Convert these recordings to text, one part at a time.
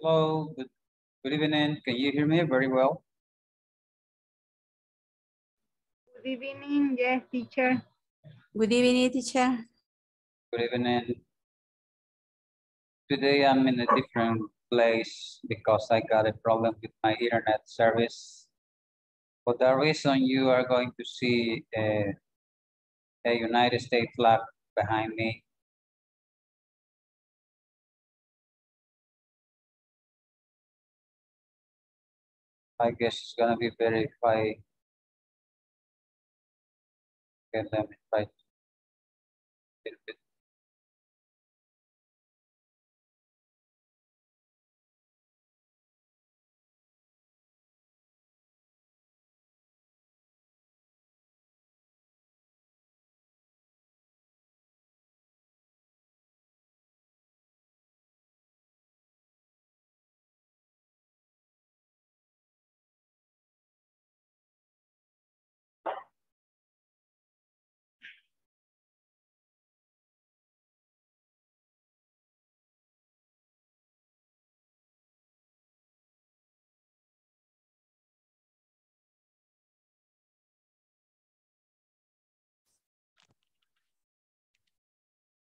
Hello, good evening. Can you hear me very well? Good evening, yes, teacher. Good evening, teacher. Good evening. Today I'm in a different place because I got a problem with my internet service. For that reason, you are going to see a United States flag behind me. I guess it's gonna be better if I get them right a little bit.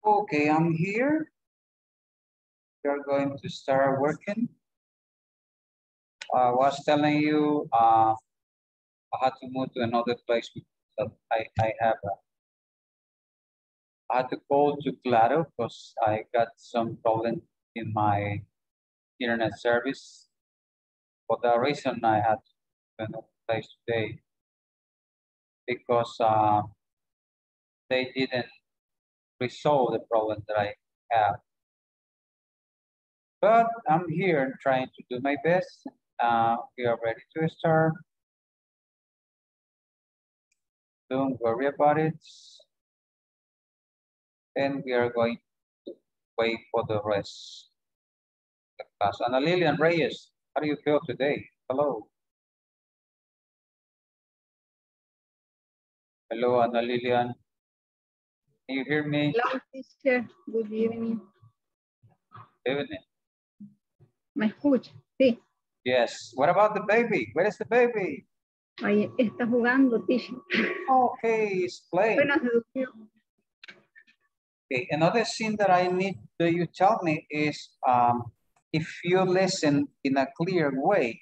Okay, I'm here. You're going to start working. I was telling you I had to move to another place because I had to go to Claro because I got some problem in my internet service. For that reason, I had to another place today because they didn't resolve the problem that I have. But I'm here trying to do my best. We are ready to start. Don't worry about it. And we are going to wait for the rest of the class. Anna Lillian Reyes, how do you feel today? Hello. Hello, Ana Lillian. Can you hear me? Hello, teacher. Good evening. Evening. ¿Me escucha? Sí. Yes. What about the baby? Where is the baby? Ay, está jugando, teacher. Okay, it's playing. Buena seducción. Okay. Another thing that I need that you tell me is if you listen in a clear way,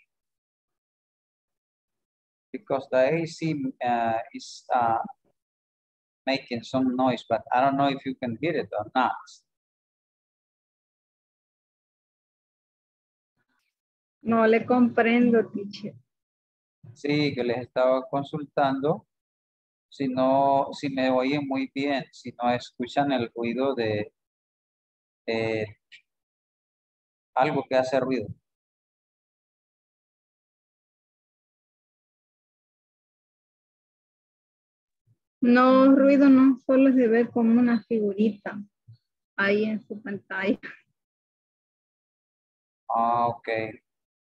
because the AC is making some noise, but I don't know if you can hear it or not. No le comprendo, teacher. Sí, que les estaba consultando. Si no, si me oyen muy bien, si no escuchan el ruido de algo que hace ruido. No, ruido no, solo es de ver como una figurita ahí en su pantalla. Okay,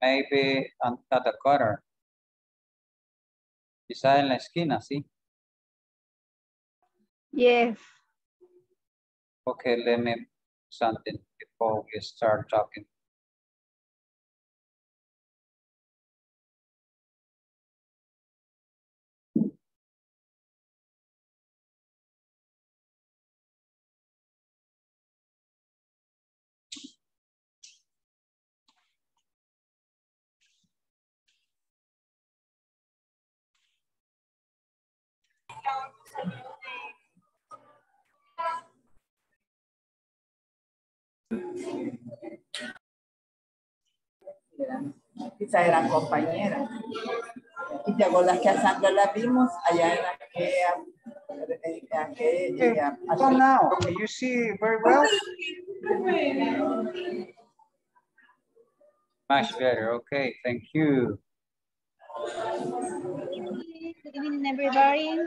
maybe at the corner. Quizá en la esquina, ¿sí? Yes. Okay, let me do something before we start talking. Esa era compañera. Y te acuerdas que a Sandra la vimos allá en aquella. So now, you see very well? Much better. Okay, thank you. Good evening, everybody.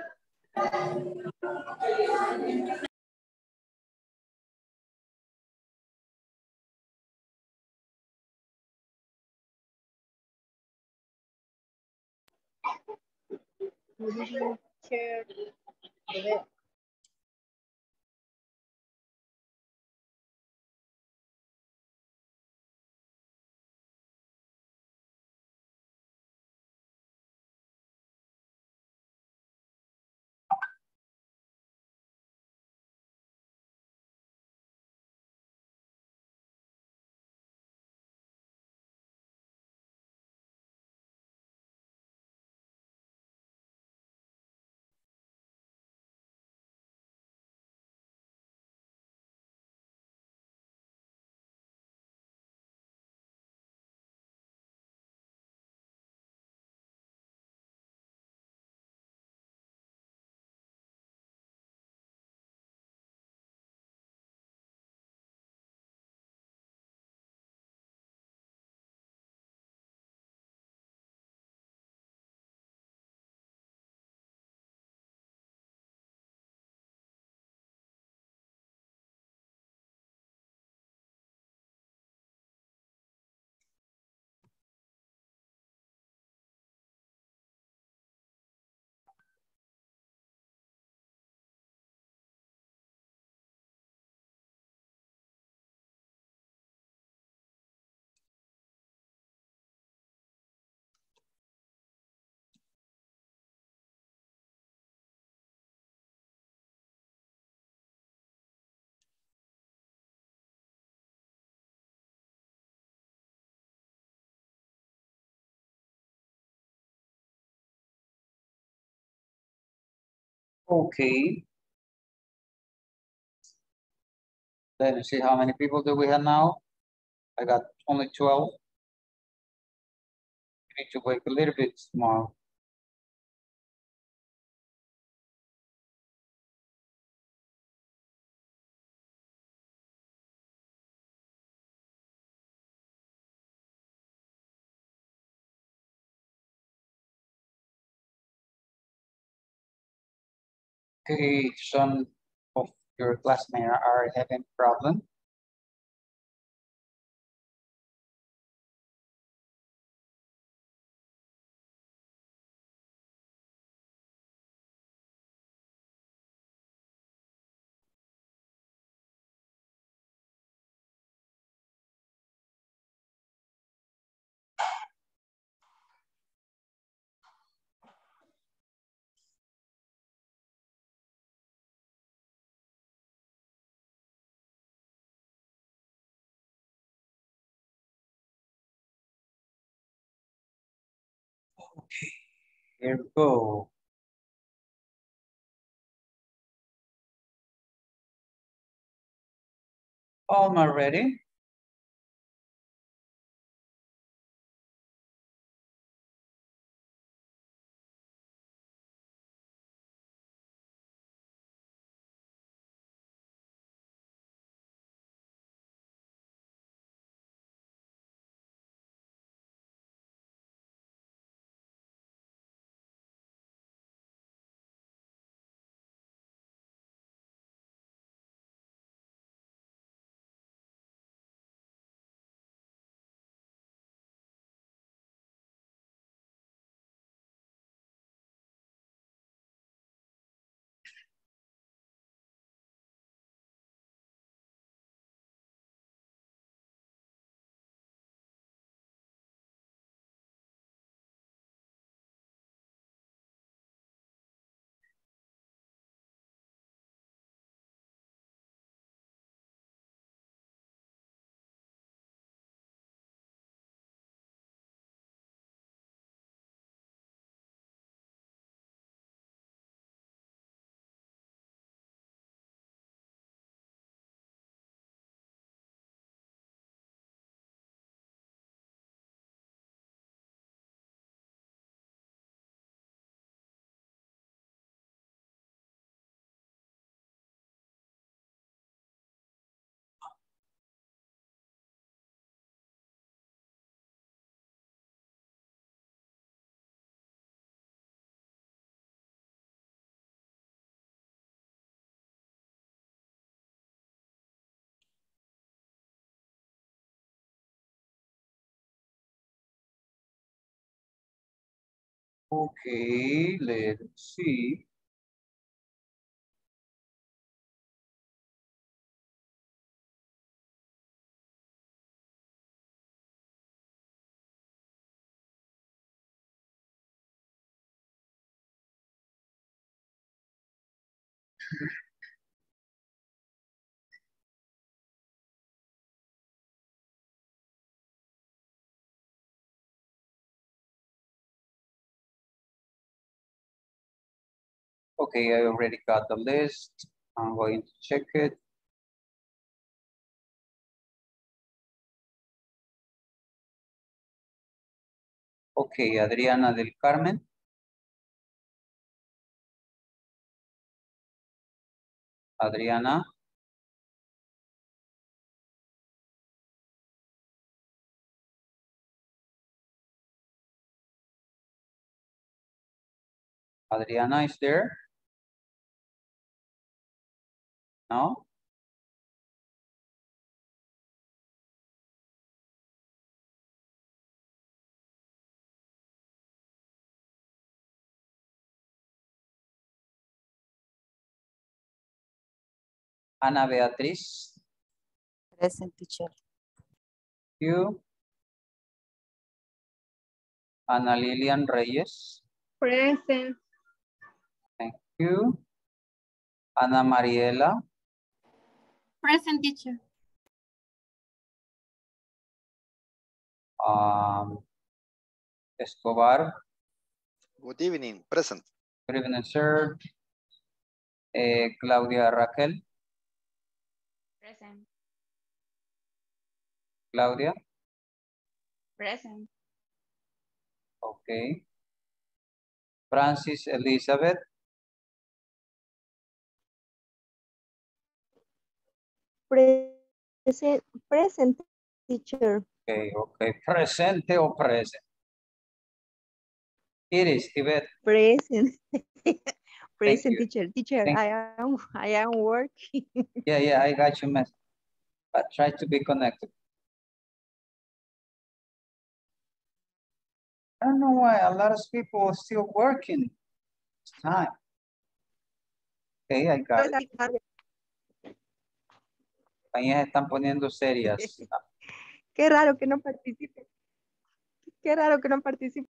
Okay. Let me see how many people do we have now. I got only 12. I need to wait a little bit tomorrow. Okay, some of your classmates are having problems. Okay, here we go. Almost ready. Okay, let's see. Okay, I already got the list. I'm going to check it. Okay, Adriana del Carmen. Adriana. Adriana is there? No? Ana Beatriz. Present, teacher. You. Anna Lillian Reyes. Present. Thank you. Ana Mariela. Present, teacher. Escobar. Good evening, present. Good evening, sir. Claudia Raquel. Present. Claudia. Present. Okay. Francis Elizabeth. Present, teacher. Okay, okay. Presente o present. Iris Yvette. Present. Present, teacher. Teacher, I am working. Yeah, yeah, I got your message. But try to be connected. I don't know why a lot of people are still working. It's time. Okay, I got it. Compañías están poniendo serias. Qué raro que no participen. Qué raro que no participen.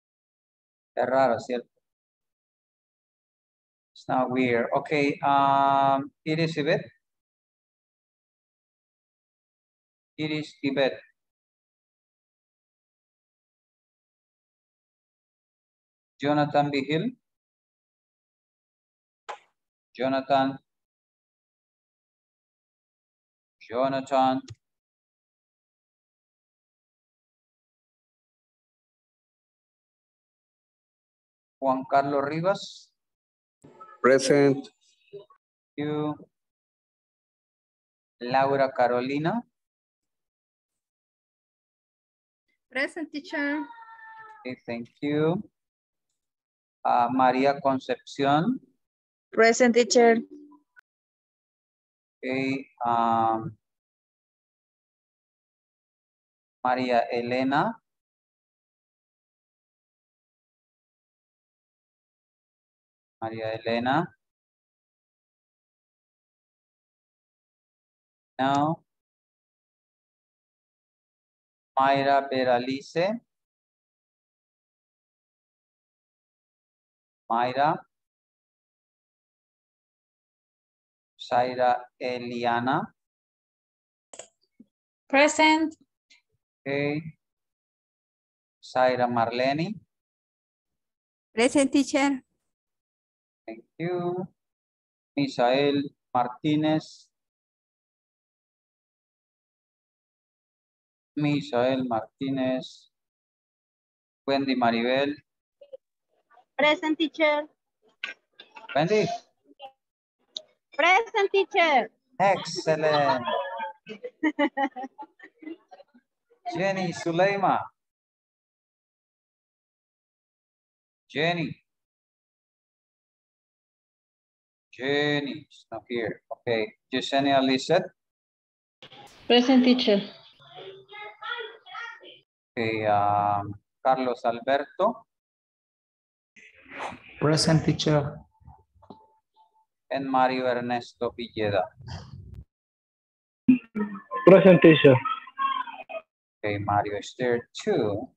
Qué raro, ¿cierto? It's not weird. Okay, Iris Yvette. Iris Yvette. Jonathan Vigil. Jonathan. Juan Carlos Rivas. Present. You. Laura Carolina. Present, teacher. Okay, thank you. María Concepción. Present, teacher. Okay. María Elena. Now. Mayra Beralice. Saira Eliana. Present. Okay. Saira Marleni. Present, teacher. Thank you. Misael Martinez. Wendy Maribel. Present, teacher. Wendy. Present, teacher. Excellent. Jenny Suleyma. Jenny, it's not here. Okay. Yesenia Lizette. Present, teacher. Okay. Carlos Alberto. Present, teacher. And Mario Ernesto Villeda. Present, teacher. Okay, Mario is there too.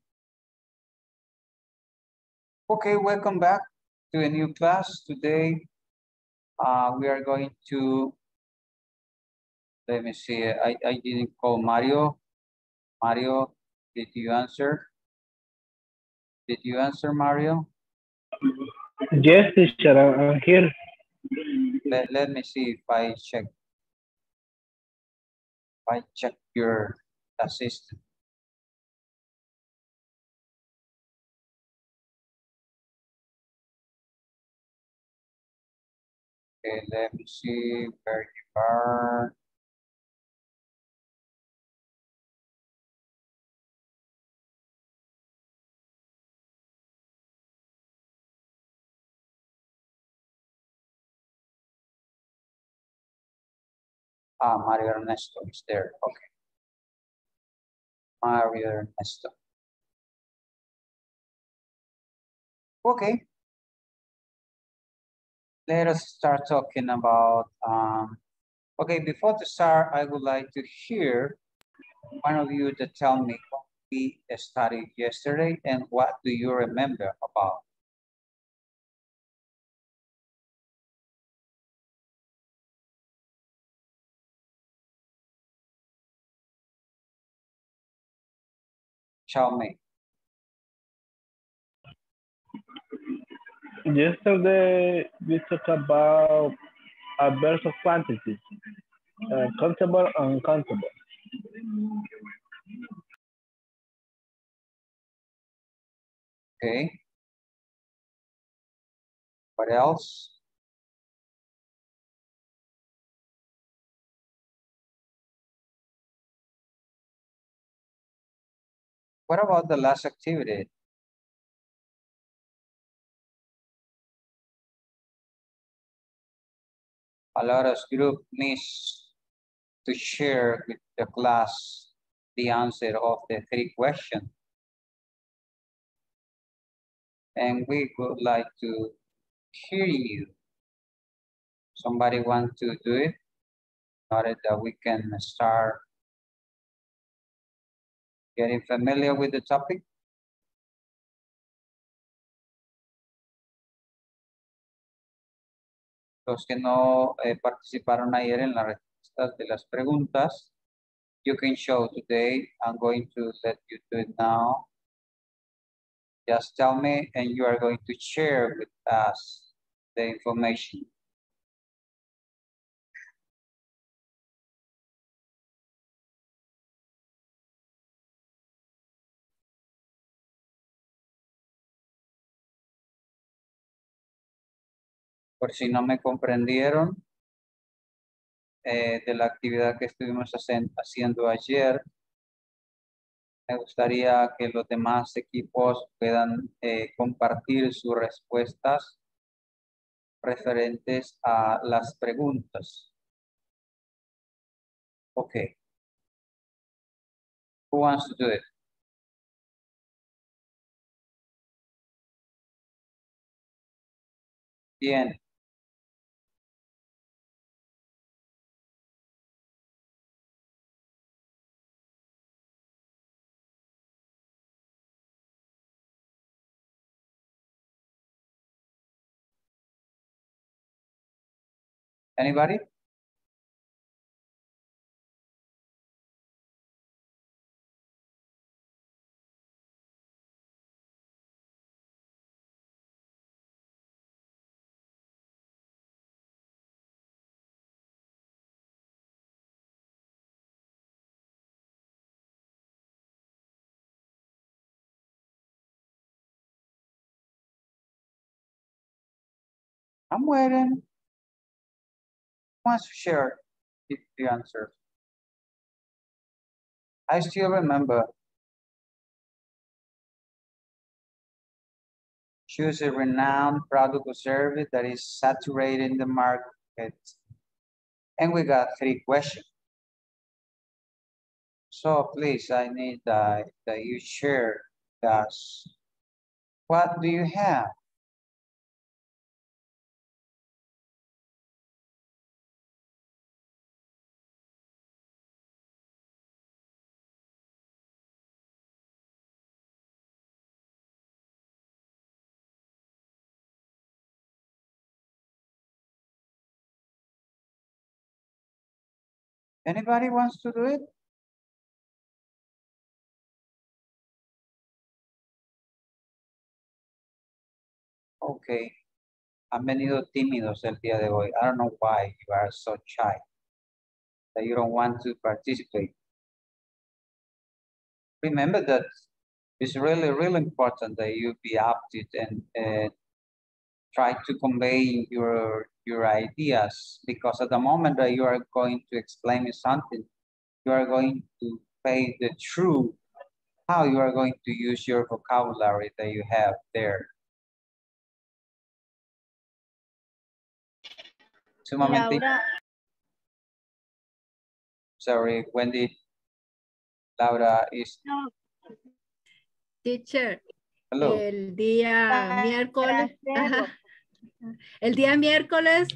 Okay, welcome back to a new class. Today we are going to, let me see, I didn't call Mario. Mario, did you answer? Did you answer, Mario? Yes, teacher, I'm here. Let me see if I check. I check your assistant. Okay, let me see where you are. Ah, Mario Ernesto is there. Okay. Mario Ernesto. Okay. Let us start talking about, okay, before to start, I would like to hear one of you to tell me what we studied yesterday and what do you remember about. Tell me. Yesterday we talked about adverse of quantities, countable, uncountable. Okay. What else? What about the last activity? Allow us group miss to share with the class the answer of the three questions. And we would like to hear you. Somebody want to do it in order that we can start getting familiar with the topic? Los que no participaron ayer en las respuestas de las preguntas, you can show today. I'm going to let you do it now. Just tell me, and you are going to share with us the information. Por si no me comprendieron de la actividad que estuvimos haciendo ayer, me gustaría que los demás equipos puedan compartir sus respuestas referentes a las preguntas. Okay. Who wants to do it? Bien. Anybody? I'm waiting. Wants to share the answer. I still remember. Choose a renowned product or service that is saturated in the market. And we got three questions. So please, I need that you share with us. What do you have? Anybody wants to do it? Okay. Han venido tímidos el día de hoy. I don't know why you are so shy that you don't want to participate. Remember that it's really, really important that you be active and try to convey your ideas, because at the moment that you are going to explain something, you are going to pay the truth, how you are going to use your vocabulary that you have there. Laura. Sorry, Wendy. Laura is... No. Teacher. Hello. El día miércoles. El día miércoles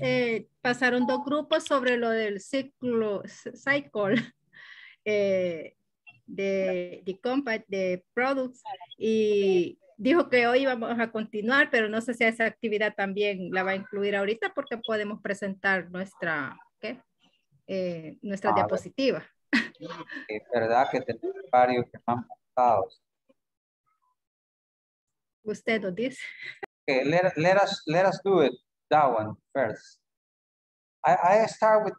pasaron dos grupos sobre lo del cycle de combat de products, y dijo que hoy vamos a continuar, pero no sé si esa actividad también la va a incluir ahorita porque podemos presentar nuestra diapositiva. Es verdad que tenemos varios que están montados. Usted nos dice. Okay, let us do it, that one first. I start with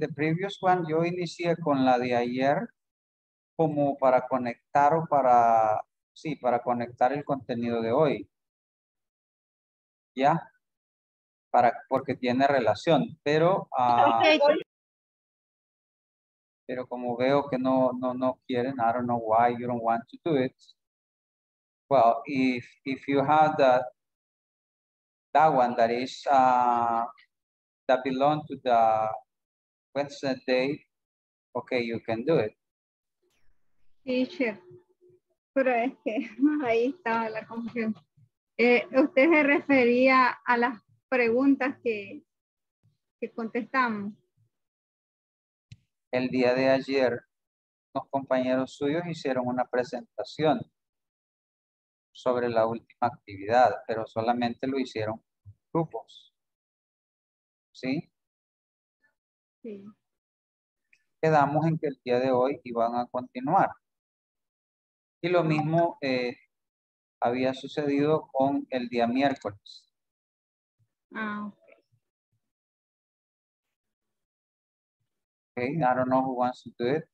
the previous one. Yo inicié con la de ayer como para conectar o para, sí, para conectar el contenido de hoy. ¿Ya? Porque tiene relación, pero... Okay. Pero como veo que no quieren, I don't know why you don't want to do it. Well, if you have that one that is that belong to the Wednesday, okay, you can do it. Teacher, pero es que ahí estaba la confusión. Usted se refería a las preguntas que contestamos. El día de ayer, unos compañeros suyos hicieron una presentación sobre la última actividad, pero solamente lo hicieron grupos. ¿Sí? Sí. Quedamos en que el día de hoy iban a continuar. Y lo mismo había sucedido con el día miércoles. Ah, ok. Okay, I don't know who wants to do it.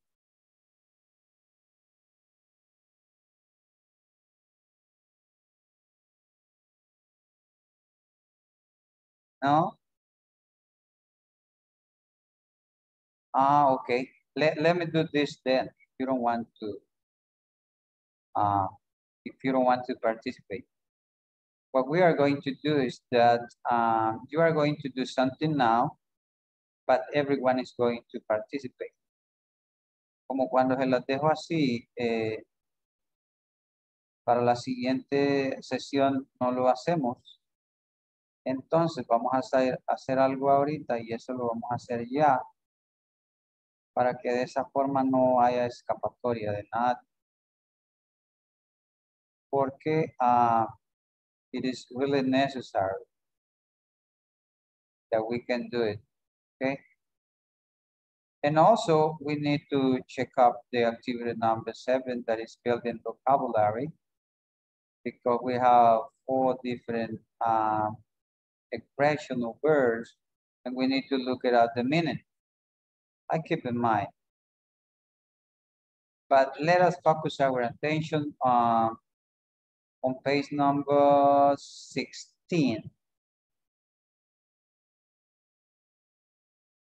No? Ah, okay. Let me do this then. If you don't want to participate. What we are going to do is that you are going to do something now, but everyone is going to participate. Como cuando se las dejo así, para la siguiente sesión no lo hacemos. Entonces vamos a hacer algo ahorita y eso lo vamos a hacer ya para que de esa forma no haya escapatoria de nada. Porque it is really necessary that we can do it. Okay. And also we need to check up the activity number 7 that is building vocabulary, because we have 4 different expressional words and we need to look it at the meaning. I keep in mind. But let us focus our attention on page number 16.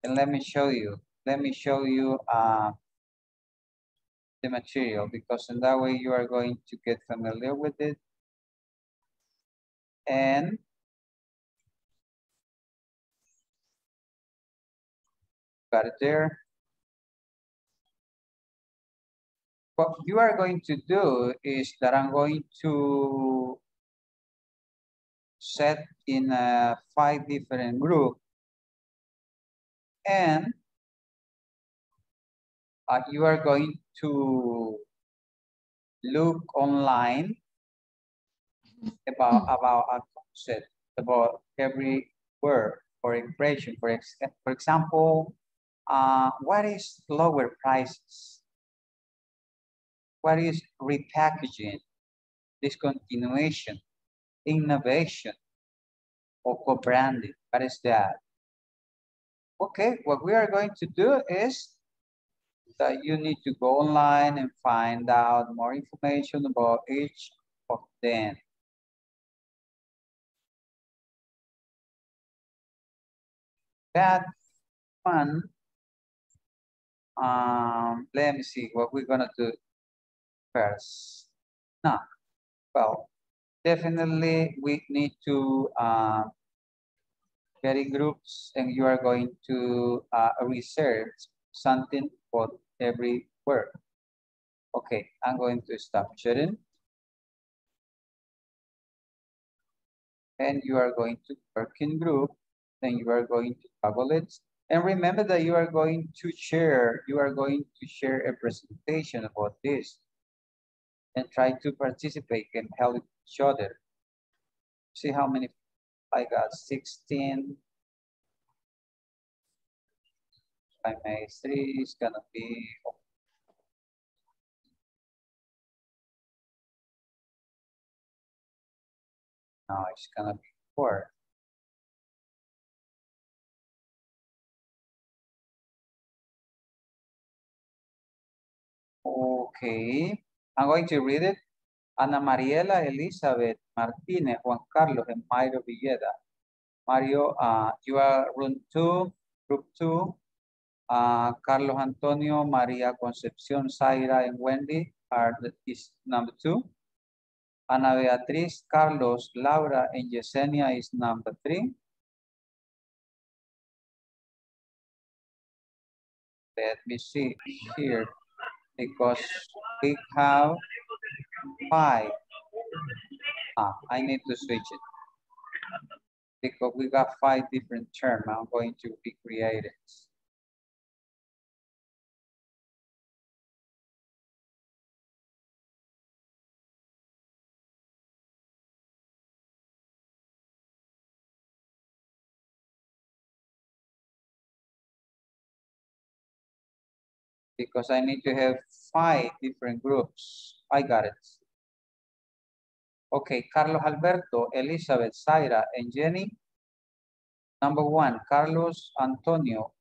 And let me show you the material, because in that way you are going to get familiar with it. And got it there. What you are going to do is that I'm going to set in 5 different groups. And you are going to look online about a concept, about every word or expression. For example, what is lower prices? What is repackaging, discontinuation, innovation, or co-branding? What is that? Okay, what we are going to do is that you need to go online and find out more information about each of them. That one, let me see what we're gonna do first. No, well, definitely we need to get in groups, and you are going to research something for every word. Okay, I'm going to stop sharing. And you are going to work in group, then you are going to toggle it. And remember that you are going to share a presentation about this and try to participate and help each other. See how many. I got 16. I made 3, it's gonna be. No, it's gonna be 4. Okay, I'm going to read it. Ana Mariela, Elizabeth, Martinez, Juan Carlos, and Mario Villeda. Mario, you are group two. Carlos Antonio, Maria Concepción, Saira, and Wendy are is number 2. Ana Beatriz, Carlos, Laura, and Yesenia is number 3. Let me see here, because we have 5. I need to switch it because we got 5 different terms. I'm going to recreate it. Because I need to have 5 different groups. I got it. Okay, Carlos Alberto, Elizabeth, Saira, and Jenny. Number 1, Carlos Antonio,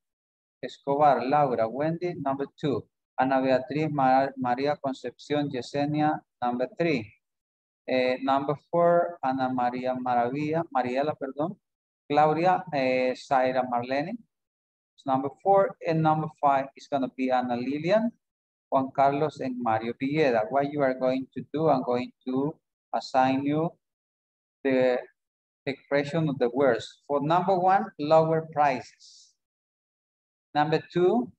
Escobar, Laura, Wendy. Number 2, Ana Beatriz, Maria Concepción, Yesenia. Number 3. Number 4, Ana Mariela, Claudia, Saira Marleni. So number 4 and number 5 is going to be Anna Lillian, Juan Carlos, and Mario Villeda. What you are going to do, I'm going to assign you the expression of the words. For number 1, lower prices. Number 2,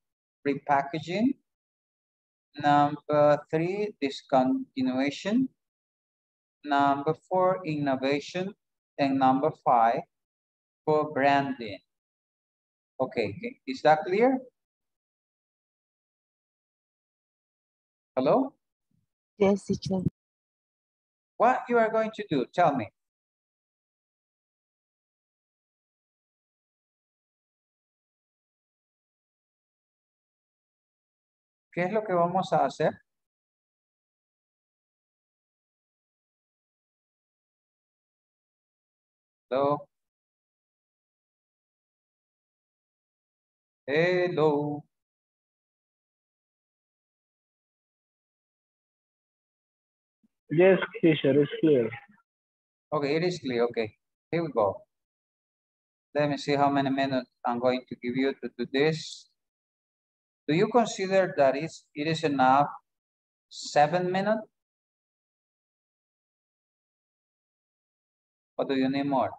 repackaging. Number 3, discontinuation. Number 4, innovation. And number 5, for branding. Okay, is that clear? Hello? Yes, teacher. What you are going to do, tell me. ¿Qué es lo que vamos a hacer? Hello? Hello. Yes, teacher, it's clear. Okay, it is clear. Okay, here we go. Let me see how many minutes I'm going to give you to do this. Do you consider that it is enough 7 minutes? Or do you need more?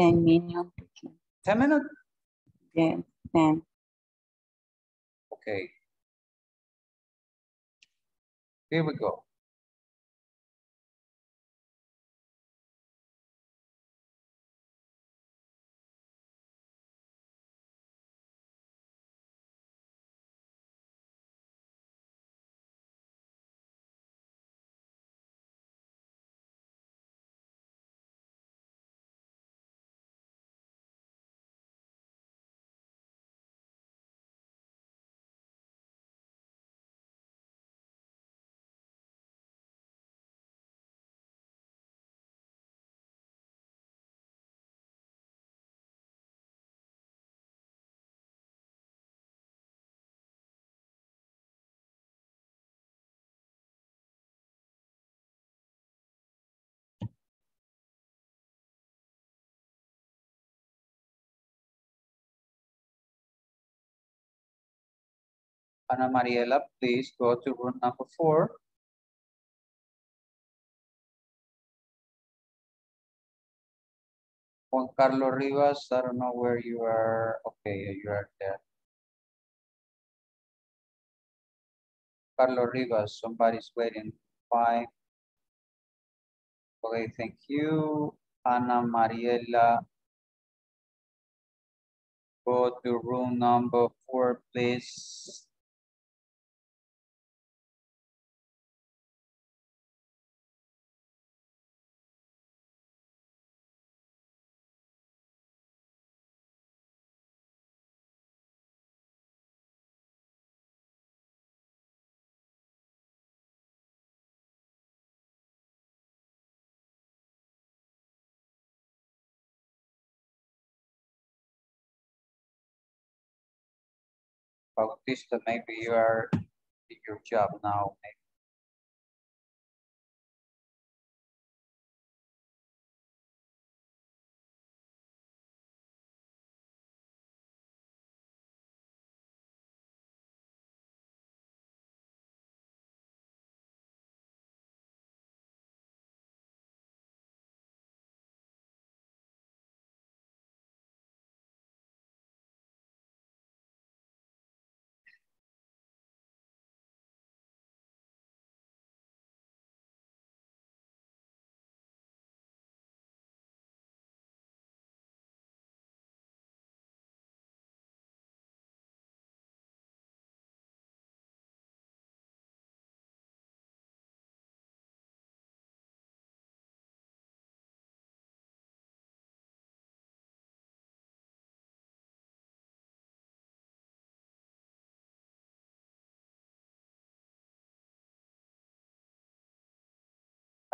10 minutes. 10 minutes? Yeah, 10. Okay. Here we go. Ana Mariela, please go to room number 4. Juan Carlos Rivas, I don't know where you are. Okay, you are there. Carlos Rivas, somebody's waiting. Bye. Okay, thank you. Ana Mariela, go to room number 4, please. Bautista, maybe you are in your job now. Maybe.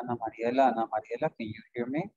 Ana Mariela, can you hear me?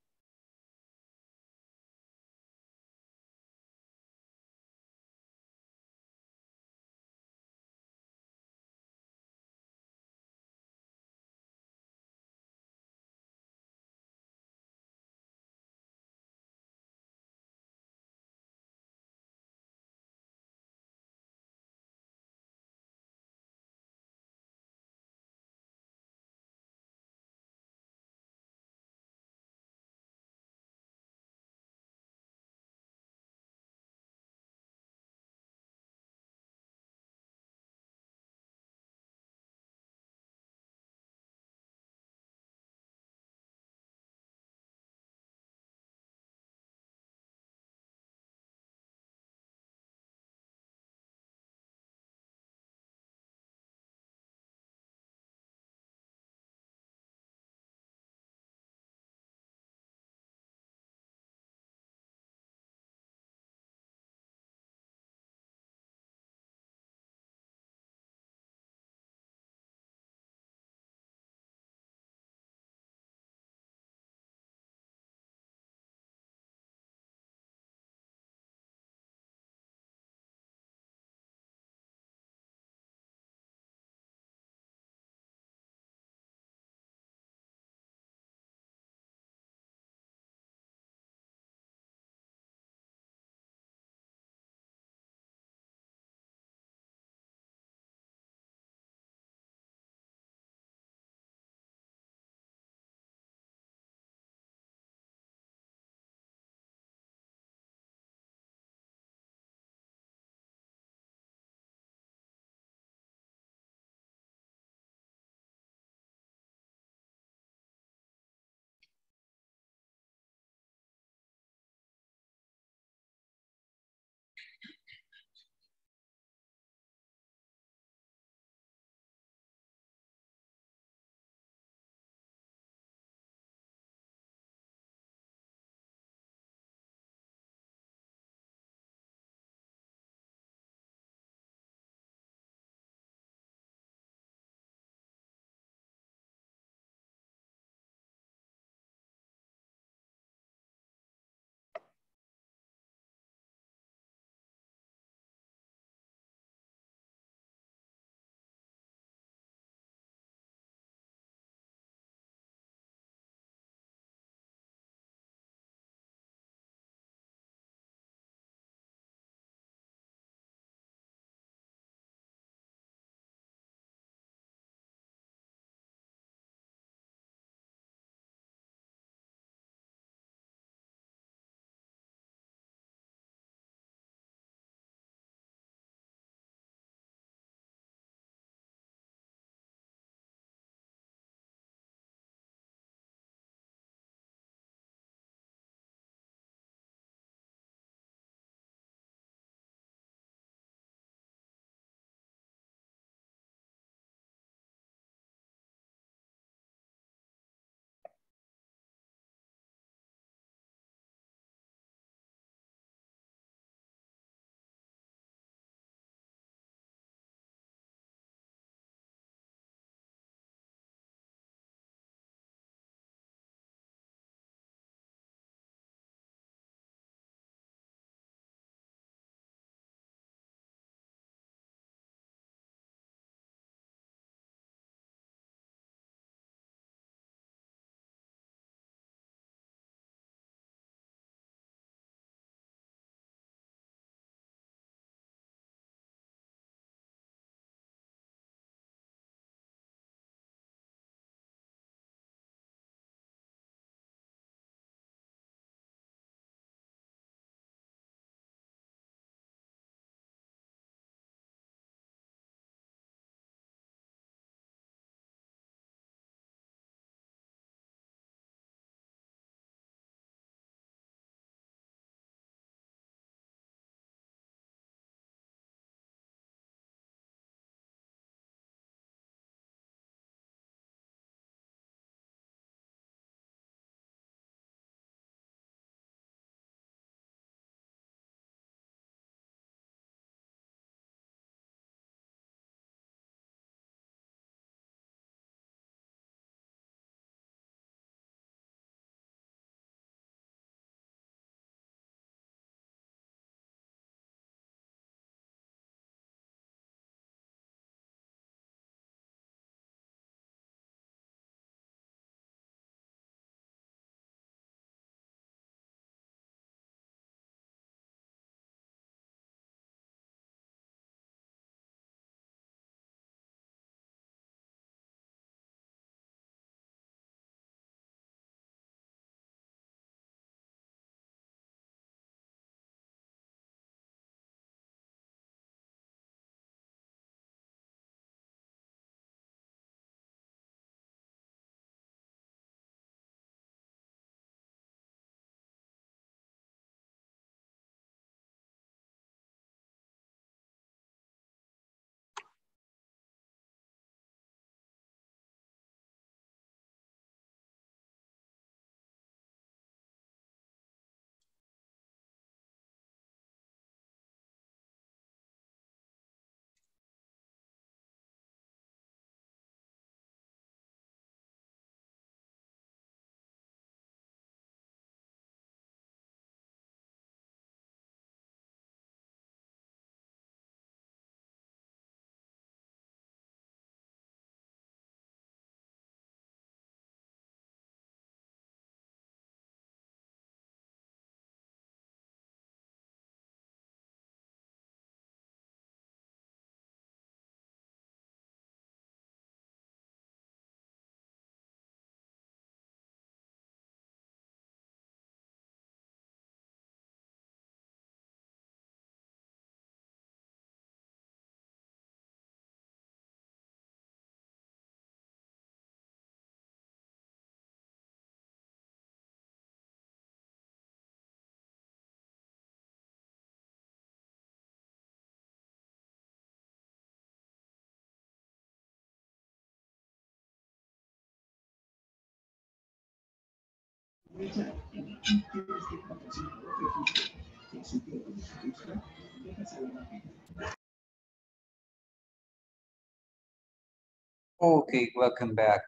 Okay, welcome back.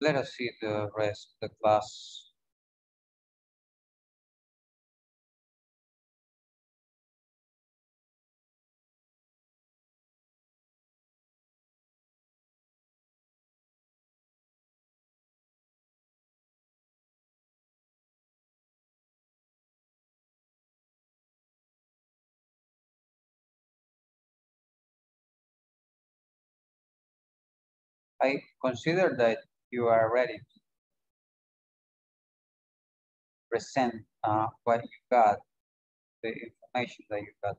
Let us see the rest of the class. I consider that you are ready to present what you got, the information that you got.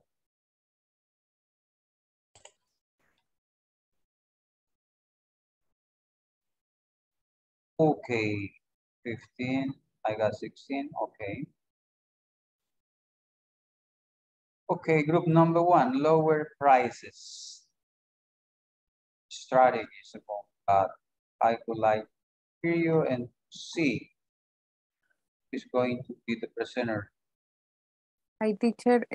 Okay, 15, I got 16, okay. Okay, group number one, lower prices. Strategies about that. I would like to hear you and see who's going to be the presenter. Hi, teacher.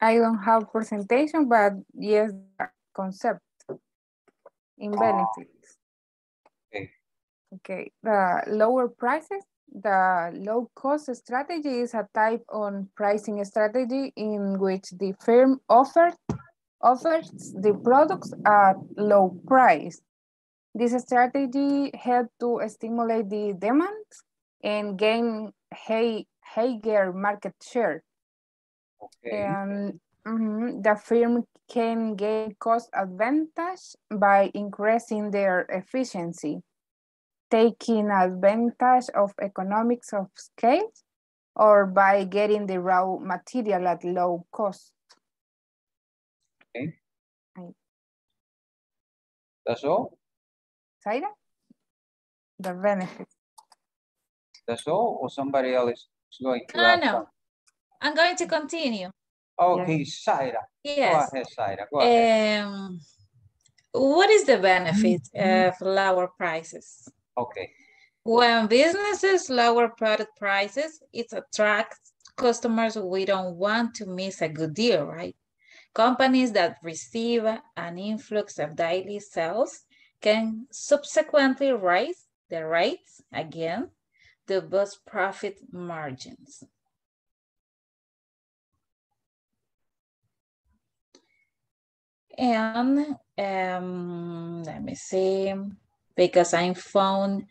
I don't have presentation, but yes, concept in benefits. Okay. Okay. The lower prices, the low cost strategy is a type on pricing strategy in which the firm offers the products at low price. This strategy helps to stimulate the demand and gain higher market share. Okay. And the firm can gain cost advantage by increasing their efficiency, taking advantage of economics of scale, or by getting the raw material at low cost. Okay. That's all? Saira? The benefit. That's all, or somebody else is going to? No. I'm going to continue. Okay, yes. Saira. Yes. Go ahead, Saira. Go ahead. What is the benefit of lower prices? Okay. When businesses lower product prices, it attracts customers we don't want to miss a good deal, right? Companies that receive an influx of daily sales can subsequently raise the rates again to boost profit margins. And let me see, because I found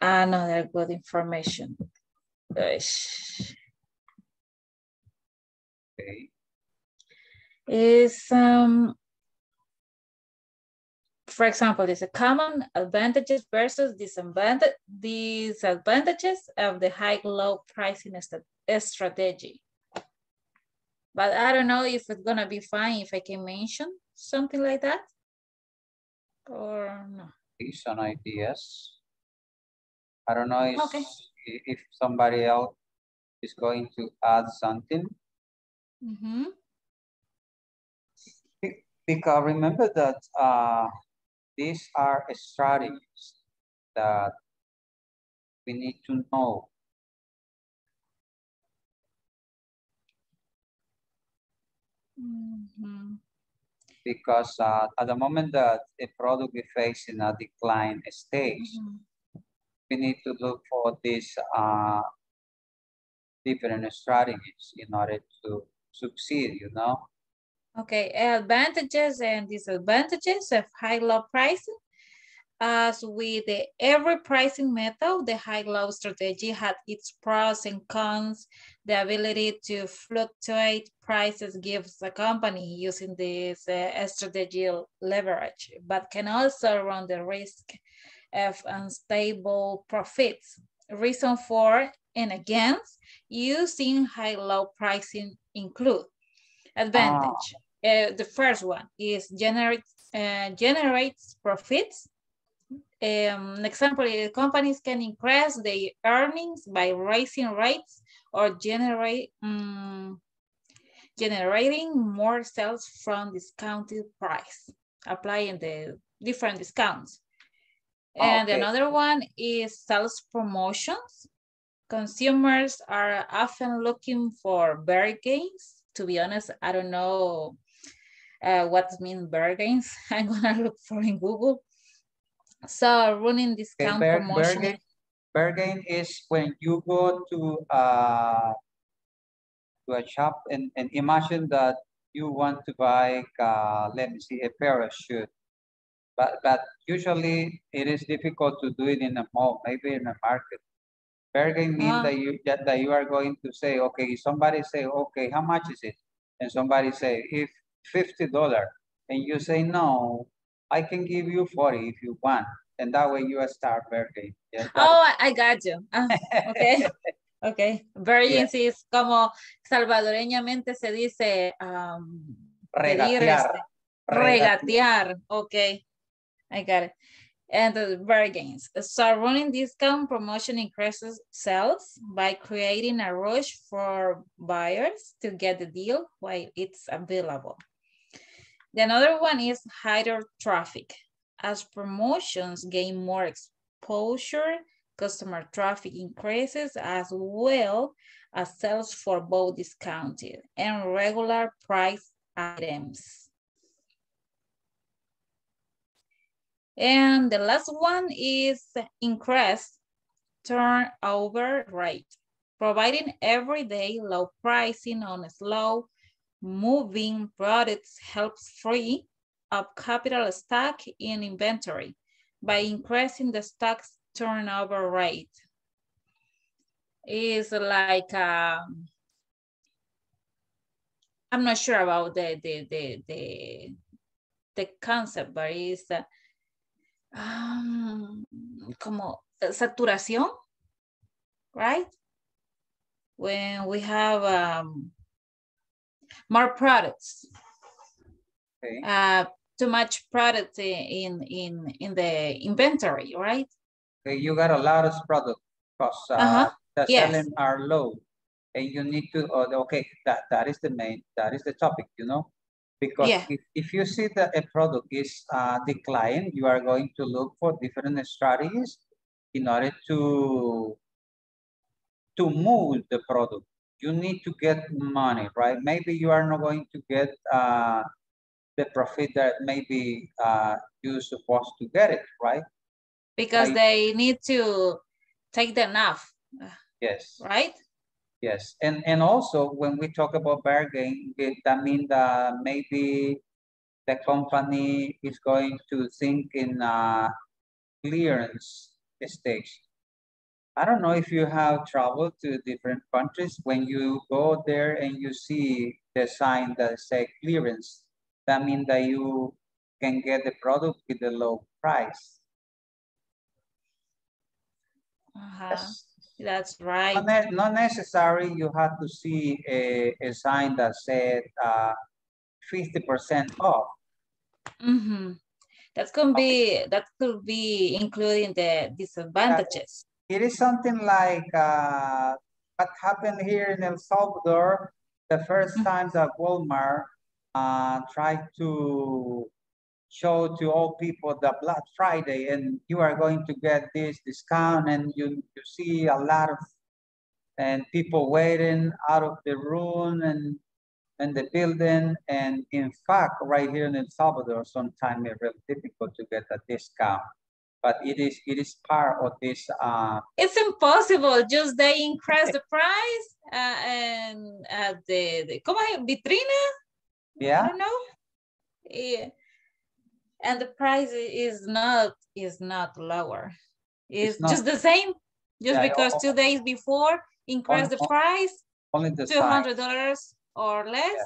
another good information. Okay. Is, for example, there's a common advantages versus disadvantages of the high-low pricing strategy. But I don't know if it's gonna be fine if I can mention something like that or no. These are ideas. I don't know if, okay, if somebody else is going to add something. Mm-hmm. Because remember that these are strategies that we need to know. Mm-hmm. Because at the moment that a product is facing a decline stage, mm-hmm, we need to look for these different strategies in order to succeed, you know? Okay, advantages and disadvantages of high-low pricing. As with every pricing method, the high-low strategy had its pros and cons. The ability to fluctuate prices gives a company using this strategy leverage, but can also run the risk of unstable profits. Reason for and against using high-low pricing include advantage. The first one is generates profits. An example is companies can increase their earnings by raising rates or generating more sales from discounted price, applying the different discounts. And another one is sales promotions. Consumers are often looking for bear gains. To be honest, I don't know what mean bear gains. I'm gonna look for in Google. So running discount promotion. Bear gain is when you go to a shop and imagine that you want to buy, let me see, a parachute. But usually it is difficult to do it in a mall, maybe in a market. Bear gain means that you are going to say, okay, somebody say, okay, how much is it? And somebody say, if $50. And you say, no, I can give you 40 if you want. And that way you start bear gain. Yeah, oh, I got you. Okay. Okay. Bear gain is como salvadoreñamente se dice regatear. Regatear. Okay. I got it. And the bear gains. So running discount promotion increases sales by creating a rush for buyers to get the deal while it's available. The another one is higher traffic. As promotions gain more exposure, customer traffic increases as well as sales for both discounted and regular price items. And the last one is increased turnover rate, providing everyday low pricing on slow moving products helps free up capital stock in inventory by increasing the stock's turnover rate. Is like I'm not sure about the concept, but it's como saturación, right? When we have more products, okay. Too much product in the inventory, right? Okay, you got a lot of product because the selling are low, and you need to that is the main, that is the topic, you know. Because if you see that a product is declined, you are going to look for different strategies in order to move the product. You need to get money, right? Maybe you are not going to get the profit that maybe you're supposed to get it, right? Because they need to take the enough. Yes. Right? Yes, and also when we talk about bargain, that means that maybe the company is going to think in a clearance stage. I don't know if you have traveled to different countries. When you go there and you see the sign that say clearance, that means that you can get the product with a low price. Yes. That's right. Not necessary. You have to see a sign that said 50% off. Mm-hmm. That could be including the disadvantages. It is something like what happened here in El Salvador the first time that Walmart tried to show to all people the Black Friday and you are going to get this discount, and you see a lot of people waiting out of the room and the building. And in fact, right here in El Salvador, sometimes it's really difficult to get a discount, but it is part of this. It's impossible. Just they increase the price and the vitrina. Yeah. I don't know. Yeah. And the price is not lower. It's not, just the same. Just because 2 days before increase the price, only the $200 or less,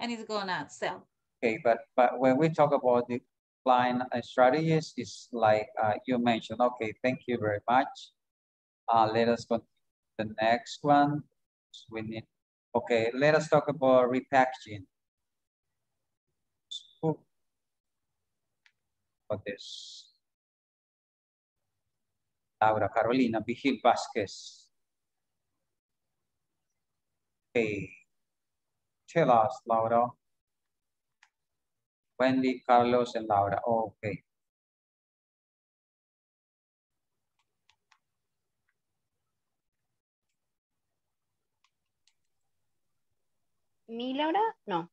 and it's gonna sell. Okay, but when we talk about the line strategies, it's like you mentioned. Okay, thank you very much. Let us go to the next one. Let us talk about repackaging. This Laura Carolina Vigil Vasquez. Okay, tell us, Laura. Wendy, Carlos, and Laura. Okay, ¿Mi Laura? No.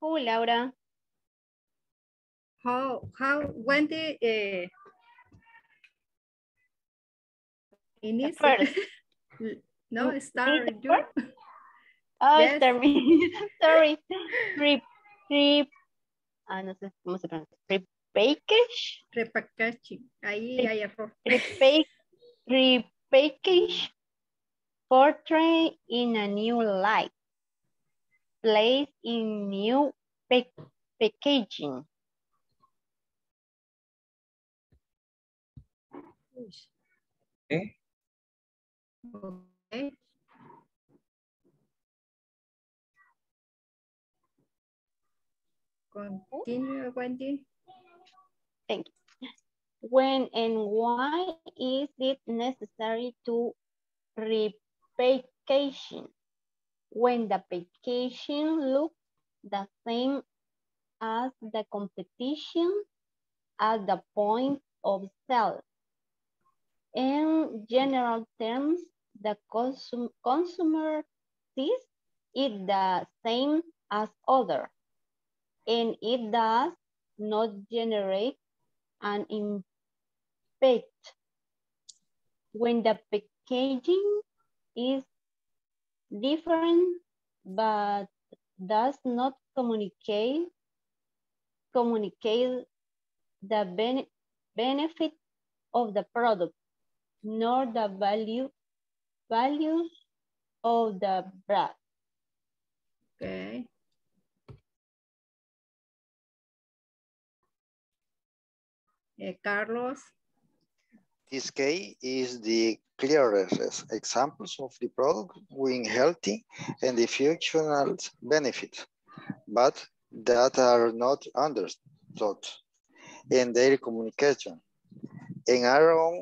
Who, Laura? How Wendy in first. No, start you. Oh, yes. Sorry. No sé cómo se pronuncia. Repackage. Repackaging. Ahí hay error. Repackage portrait in a new light. Place in new packaging. Okay. Okay. Continue, Wendy. Thank you. When and why is it necessary to repackaging? When the packaging looks the same as the competition at the point of sale. In general terms, the consumer sees it the same as other, and it does not generate an impact. When the packaging is different but does not communicate the benefit of the product, nor the value of the brand. Okay. Carlos? This case is the clearest examples of the product being healthy and the functional benefits, but that are not understood in their communication and are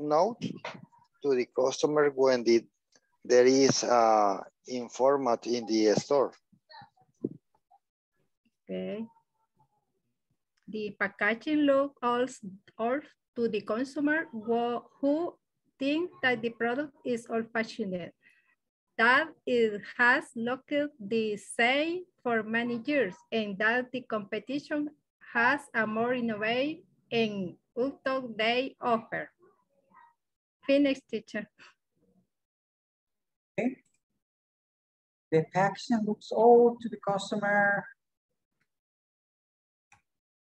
known to the customer when there is an informant in the store. Okay. The packaging looks all to the consumer who think that the product is old-fashioned, that it has looked the same for many years, and that the competition has a more innovative and out-of-date offer. Finish, teacher. Okay. The packaging looks old to the customer.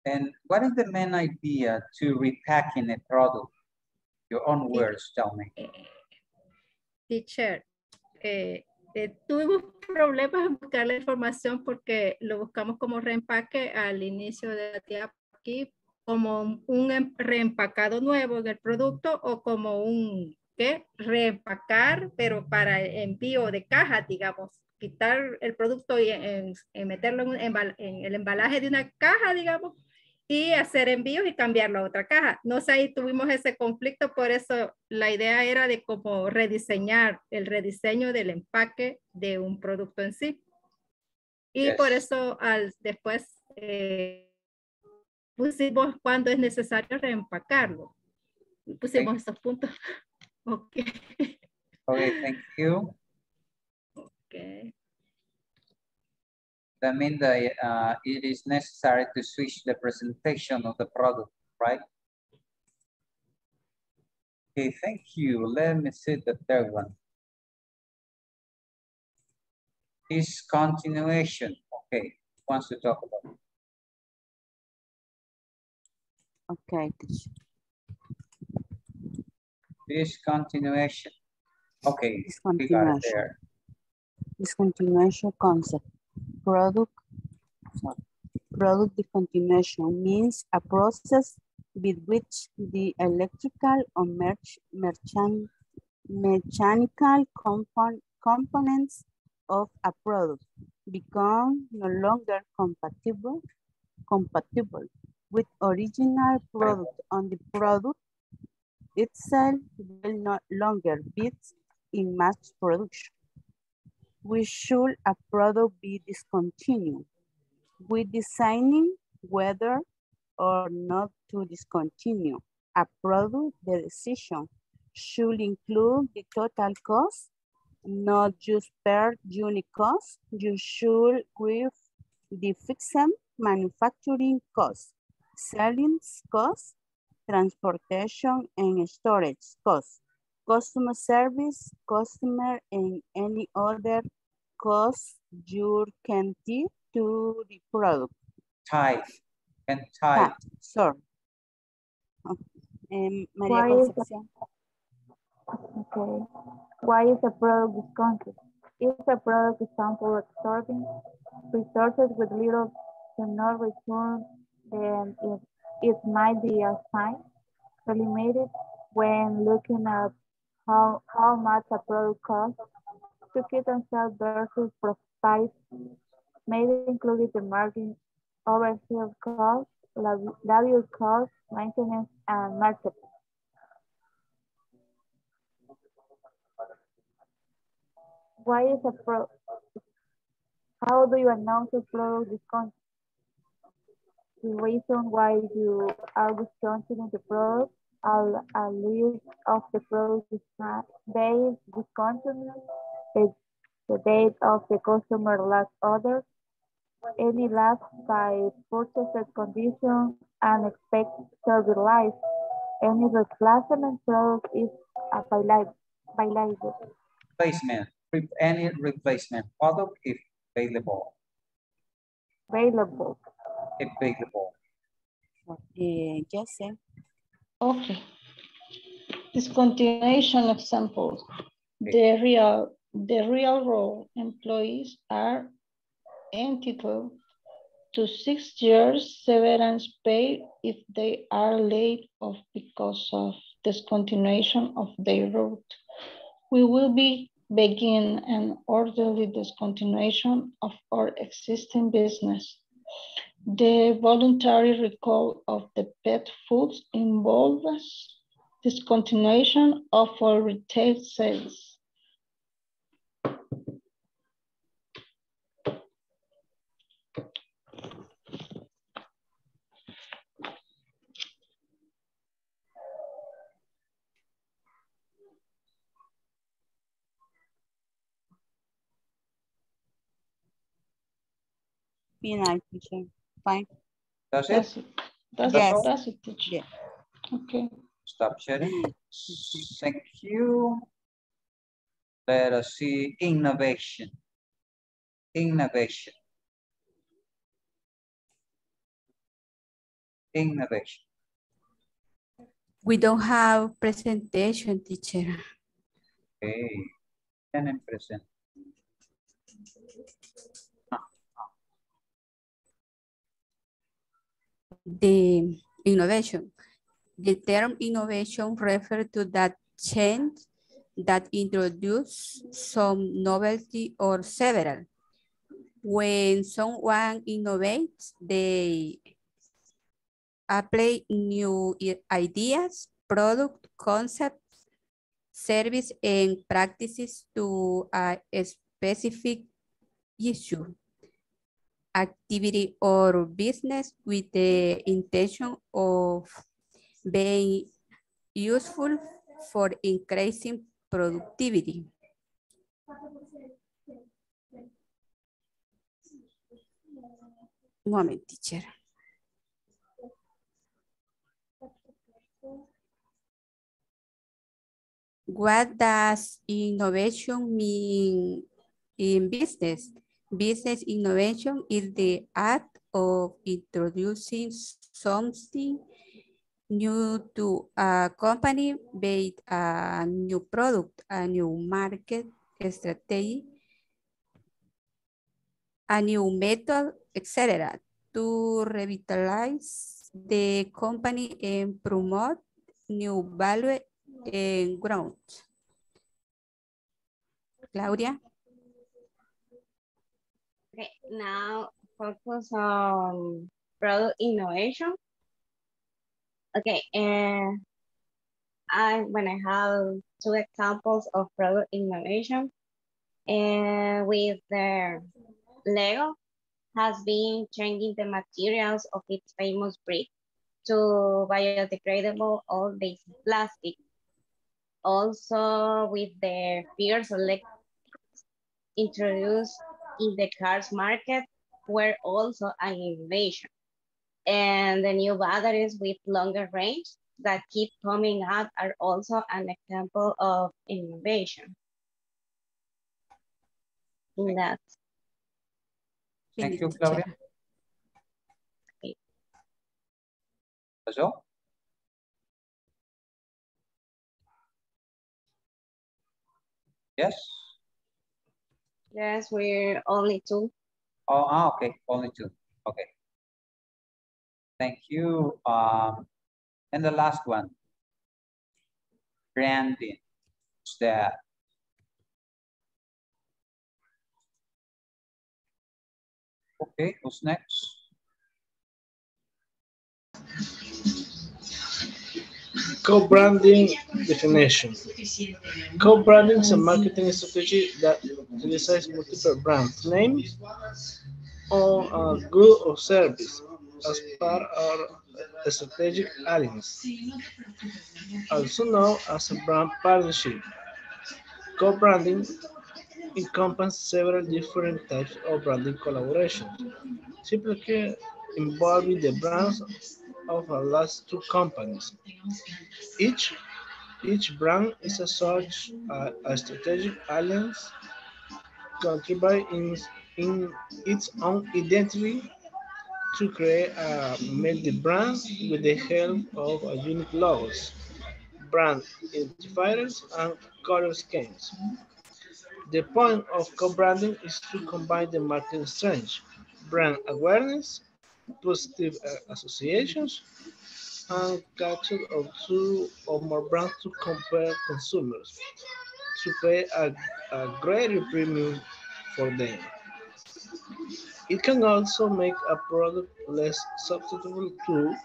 And what is the main idea to repacking a product? Your own words, tell me. Teacher, tuvimos problemas en buscar la información porque lo buscamos como reempaque al inicio de la aquí, como un reempacado nuevo en el producto o como un reempacar, pero para envío de caja, digamos. Quitar el producto y meterlo en el embalaje de una caja, digamos, y hacer envíos y cambiarlo a otra caja. No sé, ahí tuvimos ese conflicto, por eso la idea era de cómo rediseñar el rediseño del empaque de un producto en sí. Y yes. Por eso después pusimos cuando es necesario reempacarlo. Pusimos esos puntos. Ok. Ok, thank you. Okay. That means that it is necessary to switch the presentation of the product, right? Okay, thank you. Let me see the third one. This continuation. Okay, wants to talk about it. Okay. This continuation. Okay, we got it there. Discontinuation concept. Product discontinuation means a process with which the electrical or mechanical components of a product become no longer compatible with original product on the product itself will no longer be in mass production. We should a product be discontinued. We designing whether or not to discontinue a product, the decision should include the total cost, not just per unit cost. You should give the fixed manufacturing cost, selling cost, transportation and storage cost, customer service, customer, and any other cost you can give to the product. Type and type. Ah, sorry. Maria Concepción. Okay. Why is a product discounted? Is a product example absorbing resources with little to no return, then it might be a sign limited when looking at how much a product costs to keep and sell versus price. Maybe included the margin, overhead cost, labor cost, maintenance, and marketing. Why is a product? How do you announce a product discount? The reason why you are discounting the product, a list of the product based discounting, the date of the customer last order, any lapse by purchase condition, unexpected service life, any replacement product is available. Replacement, any replacement product if available. Available. Available. Yes, sir. Okay. Discontinuation of samples. Okay. The real role employees are entitled to 6 years severance pay if they are laid off because of discontinuation of their route. We will be beginning an orderly discontinuation of our existing business. The voluntary recall of the pet foods involves discontinuation of our retail sales. Fine, teacher. Fine. That's it? That's it, teacher. Yeah. Okay. Stop sharing. Thank you. Let us see innovation. Innovation. Innovation. We don't have presentation, teacher. Okay. And present. The innovation. The term innovation refers to that change that introduces some novelty or several. When someone innovates, they apply new ideas, product, concepts, service, and practices to a specific issue, activity, or business with the intention of being useful for increasing productivity. Moment, teacher. What does innovation mean in business? Business innovation is the act of introducing something new to a company, be it a new product, a new market strategy, a new method, etc., to revitalize the company and promote new value and growth. Claudia? Okay, now focus on product innovation. Okay, and I have two examples of product innovation, and with the Lego has been changing the materials of its famous brick to biodegradable or basic plastic. Also, with the fear select introduced in the cars market were also an innovation. And the new batteries with longer range that keep coming out are also an example of innovation. In that. Thank you, Claudia. Okay. So? Yes? Yes, we're only two. Oh, okay, only two. Okay. Thank you. And the last one, branding. What's that? Okay, who's next? Co-branding definition. Co-branding is a marketing strategy that utilizes multiple brand names on a good or service as part of a strategic alliance, also known as a brand partnership. Co-branding encompasses several different types of branding collaborations, typically involving the brands of at least two companies. Each brand is a such a strategic alliance, contributing in its own identity to create a multi-brand with the help of unique logos, brand identifiers, and color schemes. The point of co-branding is to combine the marketing strength, brand awareness, positive associations, and capture of two or more brands to compare consumers to pay a greater premium for them. It can also make a product less susceptible to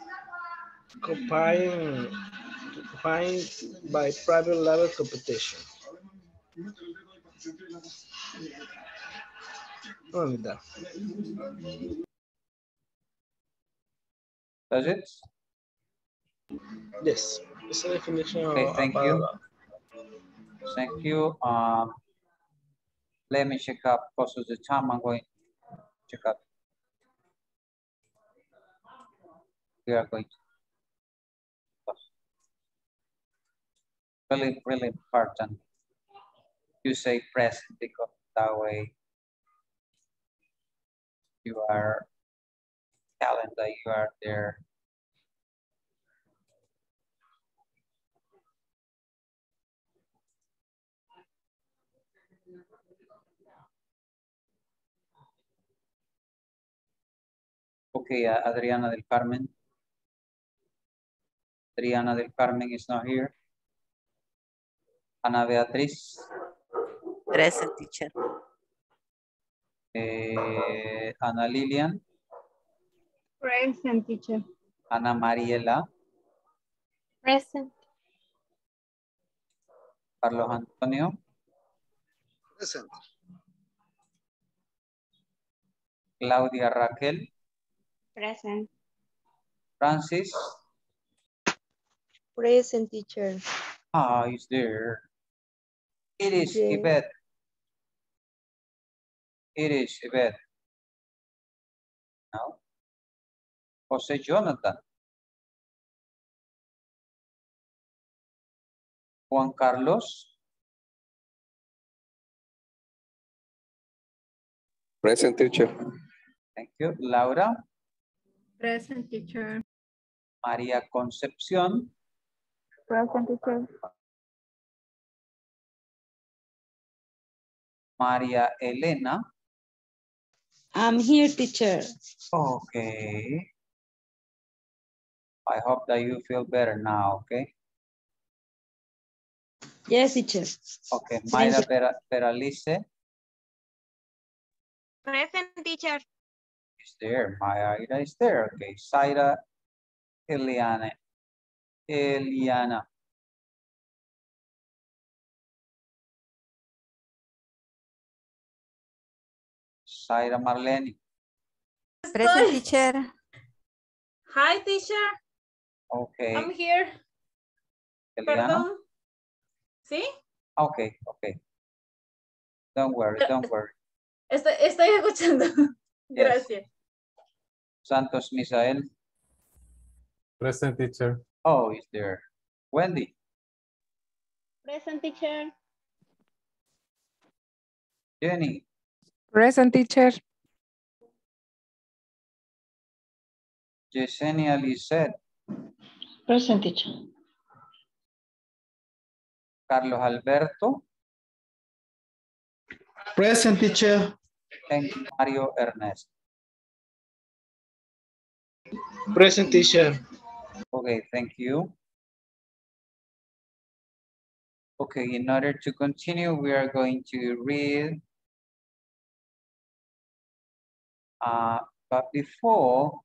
copying by private label competition. Does it? Yes, it's a definition. Okay, thank you. Let me check up because of the time. I'm going to check up. We are going to really, really important. You say present because that way you are telling that you are there. Okay, Adriana del Carmen. Adriana del Carmen is not here. Ana Beatriz. Present, teacher. Anna Lillian. Present, teacher. Ana Mariela. Present. Carlos Antonio. Present. Claudia Raquel. Present. Francis. Present, teacher. Ah, he's there. Iris Yvette. Iris Yvette. No. Jose Jonathan. Juan Carlos. Present, teacher. Thank you. Laura. Present, teacher. María Concepción. Present, teacher. Maria Elena. I'm here, teacher. Okay. I hope that you feel better now, okay? Yes, teacher. Okay, Mayra Beralice. Present, teacher. Is there, Mayra is there, okay. Saira Eliana. Saira Marleni. Present, teacher. Hi, teacher. Okay. I'm here. Eliana? Perdón. ¿Sí? Okay, okay. Don't worry, don't worry. Estoy escuchando. Yes. Gracias. Santos Misael. Present, teacher. Oh, is there. Wendy. Present, teacher. Jenny. Present, teacher. Yesenia Lizette. Present, teacher. Carlos Alberto. Present, teacher. And Mario Ernesto. Present, teacher. Okay, thank you. Okay, in order to continue, we are going to read. But before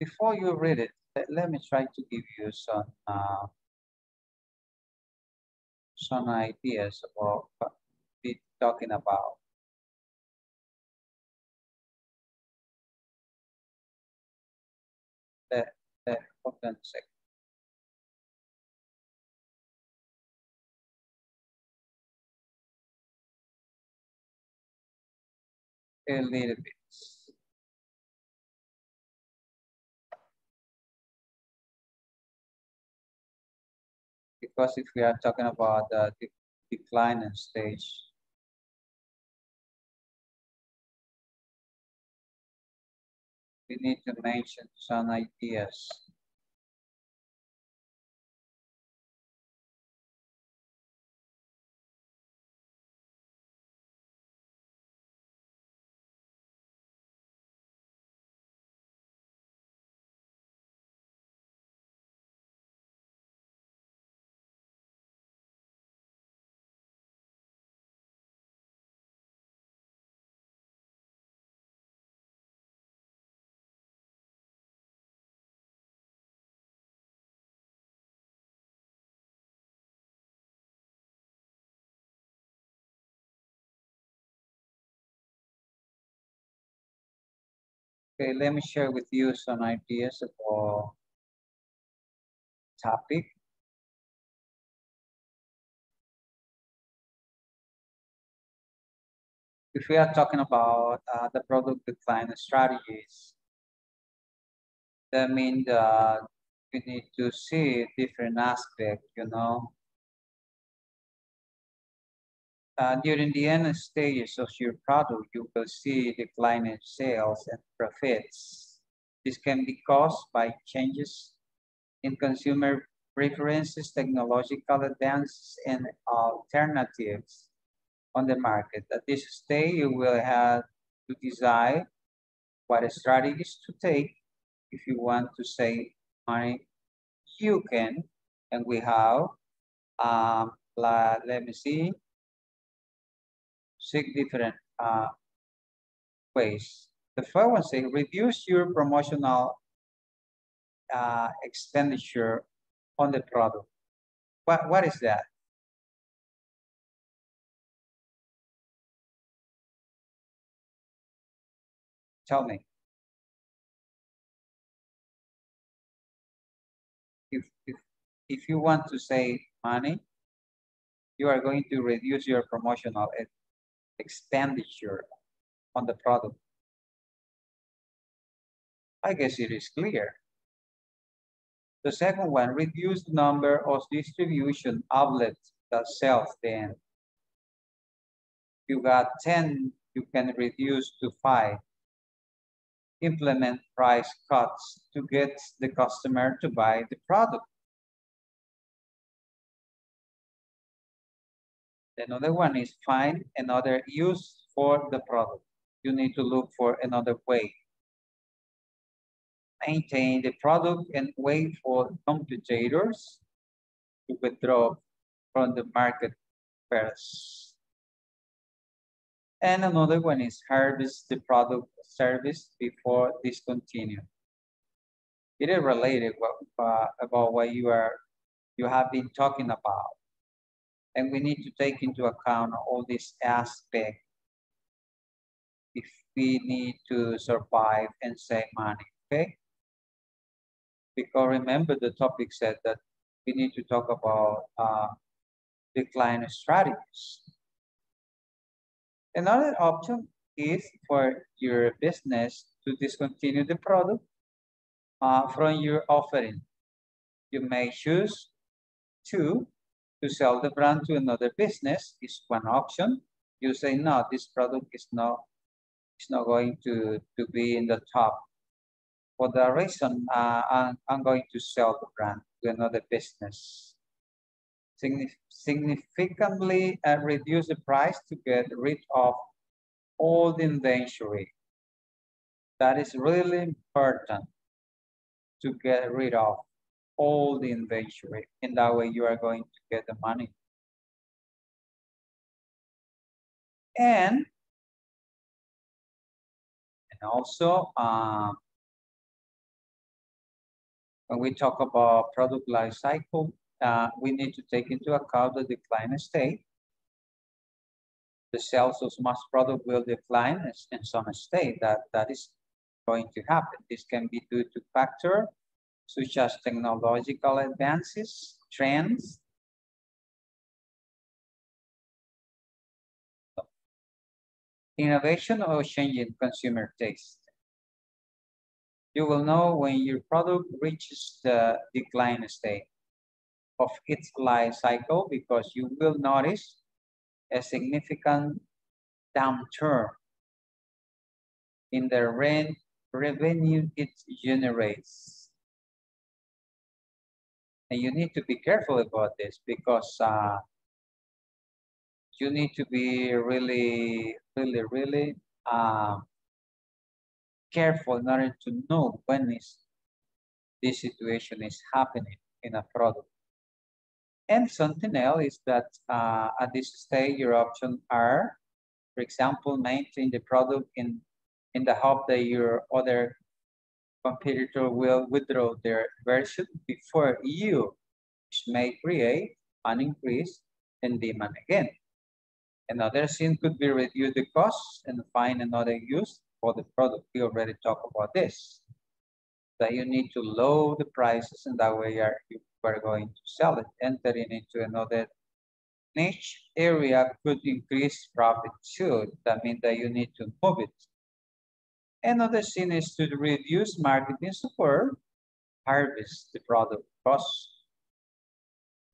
you read it, let me try to give you some ideas about what we're talking about. Hold on a second. A little bit. Because if we are talking about the declining stage, we need to mention some ideas. Okay, let me share with you some ideas about topic. If we are talking about the product decline strategies, that means we need to see different aspects, you know. During the end stages of your product, you will see declining sales and profits. This can be caused by changes in consumer preferences, technological advances, and alternatives on the market. At this stage, you will have to decide what strategies to take. If you want to save money, you can. And we have, let me see. 6 different ways. The first one says reduce your promotional expenditure on the product. What is that? Tell me. If you want to save money, you are going to reduce your promotional expenditure on the product. I guess it is clear. The second one, reduce the number of distribution outlets that sell then. You got 10, you can reduce to 5. Implement price cuts to get the customer to buy the product. Another one is find another use for the product. You need to look for another way. Maintain the product and wait for competitors to withdraw from the market first. And another one is harvest the product or service before discontinued. It is related about what you have been talking about. And we need to take into account all these aspects if we need to survive and save money, okay? because remember the topic said that we need to talk about decline strategies. Another option is for your business to discontinue the product from your offering. You may choose to sell the brand to another business is one option. You say, no, this product is not going to be in the top. For that reason, I'm going to sell the brand to another business. Significantly reduce the price to get rid of all the inventory. That is really important, to get rid of all the inventory. And that way you are going to get the money. And also, when we talk about product life cycle, we need to take into account the decline state. The sales of mass product will decline in some state. That is going to happen. This can be due to factors such as technological advances, trends, innovation, or changing consumer taste. You will know when your product reaches the decline state of its life cycle because you will notice a significant downturn in the revenue it generates. And you need to be careful about this because you need to be really careful in order to know when this situation is happening in a product. And something else is that at this stage, your options are, for example, maintain the product in the hope that your other competitor will withdraw their version before you, which may create an increase in demand again. Another thing could be reduce the costs and find another use for the product. We already talked about this, that you need to lower the prices and that way you are going to sell it. Entering into another niche area could increase profit too. That means that you need to move it. Another thing is to reduce marketing support, harvest the product costs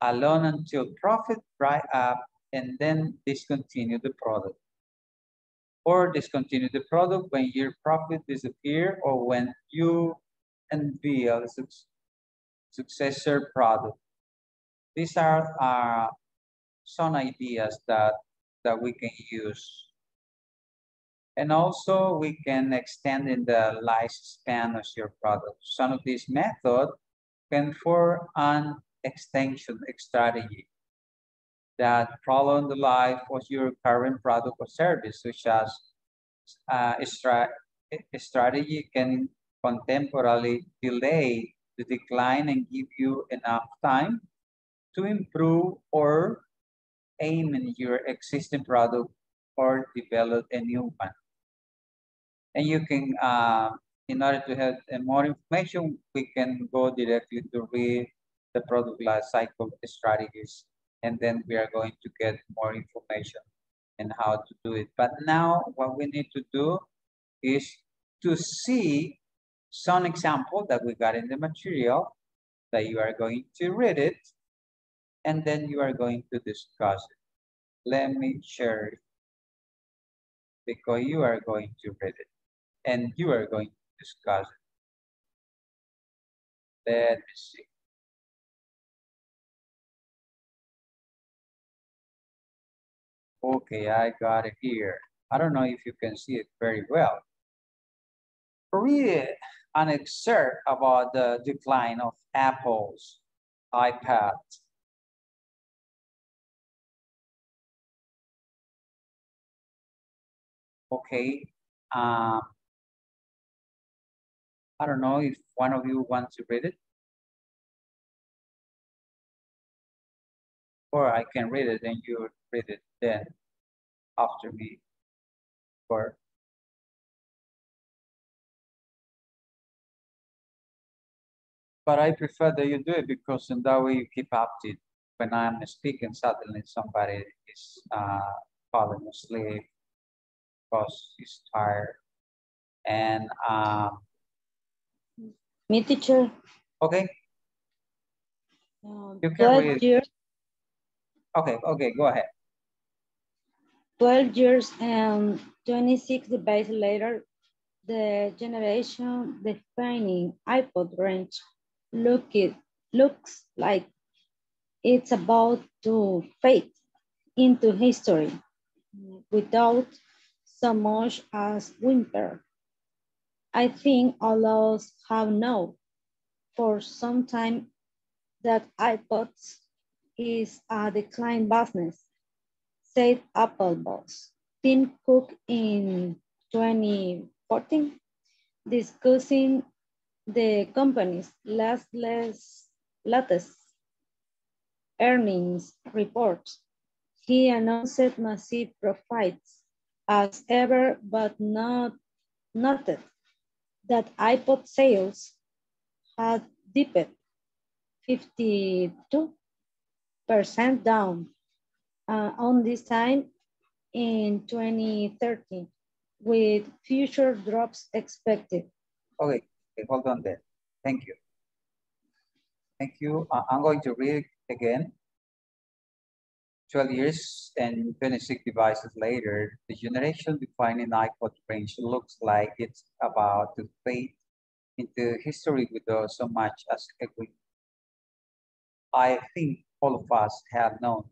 alone until profit dry up, and then discontinue the product. Or discontinue the product when your profit disappears or when you unveil successor product. These are some ideas that we can use. And also we can extend in the lifespan of your product. Some of these methods can for an extension strategy that prolong the life of your current product or service, such as a strategy can contemporarily delay the decline and give you enough time to improve or aim in your existing product or develop a new one. And you can, in order to have more information, we can go directly to read the product life cycle strategies, and then we are going to get more information and how to do it. But now what we need to do is to see some example that we got in the material that you are going to read it, and then you are going to discuss it. Let me share it because you are going to read it and you are going to discuss it. Let me see. Okay, I got it here. I don't know if you can see it very well. Read an excerpt about the decline of Apple's iPad. Okay. I don't know if one of you wants to read it. Or I can read it and you read it then after me. Or But I prefer that you do it because in that way you keep updated. When I'm speaking, suddenly somebody is falling asleep because he's tired. And me, teacher. Okay. You can read. Years. Okay. Okay. Go ahead. 12 years and 26 devices later, the generation defining iPod range looks like it's about to fade into history without so much as whimper. I think all of us have known for some time that iPods is a decline business, said Apple boss Tim Cook in 2014, discussing the company's latest earnings report. He announced massive profits as ever, but noted that iPod sales had dipped 52% down on this time in 2013, with future drops expected. Okay, hold on there. Thank you. Thank you. I'm going to read again. 12 years and 26 devices later, the generation defining iPod range looks like it's about to fade into history without so much as a week. I think all of us have known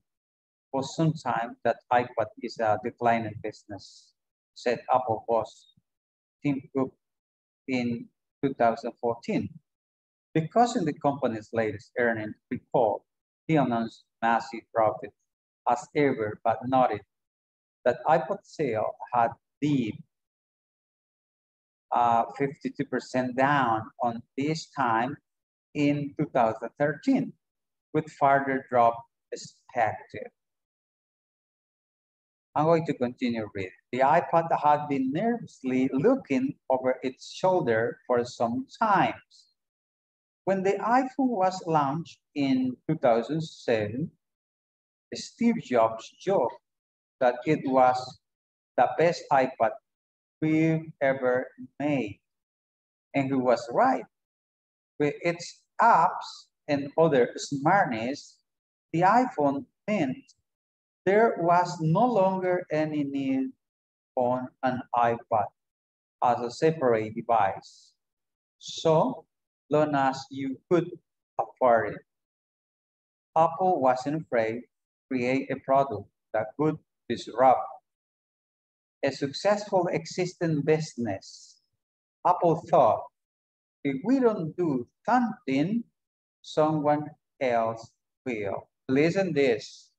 for some time that iPod is a declining business, said Apple boss Tim Cook in 2014. Because in the company's latest earnings report, he announced massive profits as ever, but noted that iPod sales had dipped 52% down on this time in 2013, with further drop expected. I'm going to continue reading. The iPod had been nervously looking over its shoulder for some time. When the iPhone was launched in 2007, Steve Jobs joked that it was the best iPod we've ever made. And he was right. With its apps and other smartness, the iPhone meant there was no longer any need for an iPod as a separate device. So long as you could afford it, Apple wasn't afraid to create a product that could disrupt a successful existing business. Apple thought, if we don't do something, someone else will. Listen this.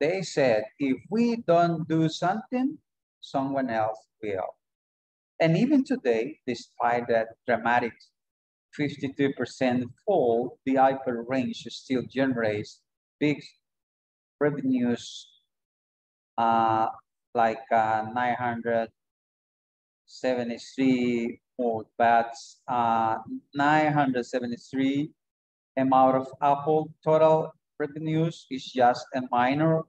They said, if we don't do something, someone else will. And even today, despite that dramatic 52% fall, the iPod range still generates big revenues, like 973 more, but 973 amount of Apple total revenues is just a minor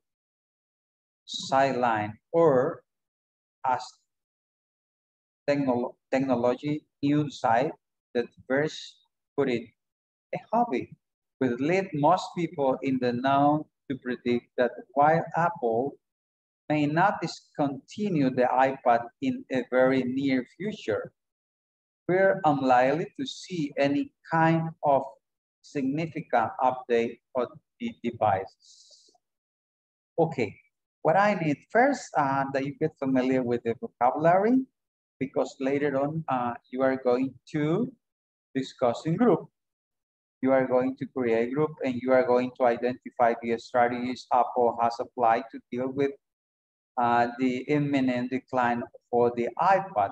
sideline, or as technology news site that verse put it, a hobby, which led most people in the know to predict that while Apple may not discontinue the iPad in a very near future, we're unlikely to see any kind of significant update on the devices. Okay, what I need first that you get familiar with the vocabulary, because later on you are going to discuss in group. You are going to create a group and you are going to identify the strategies Apple has applied to deal with the imminent decline for the iPad.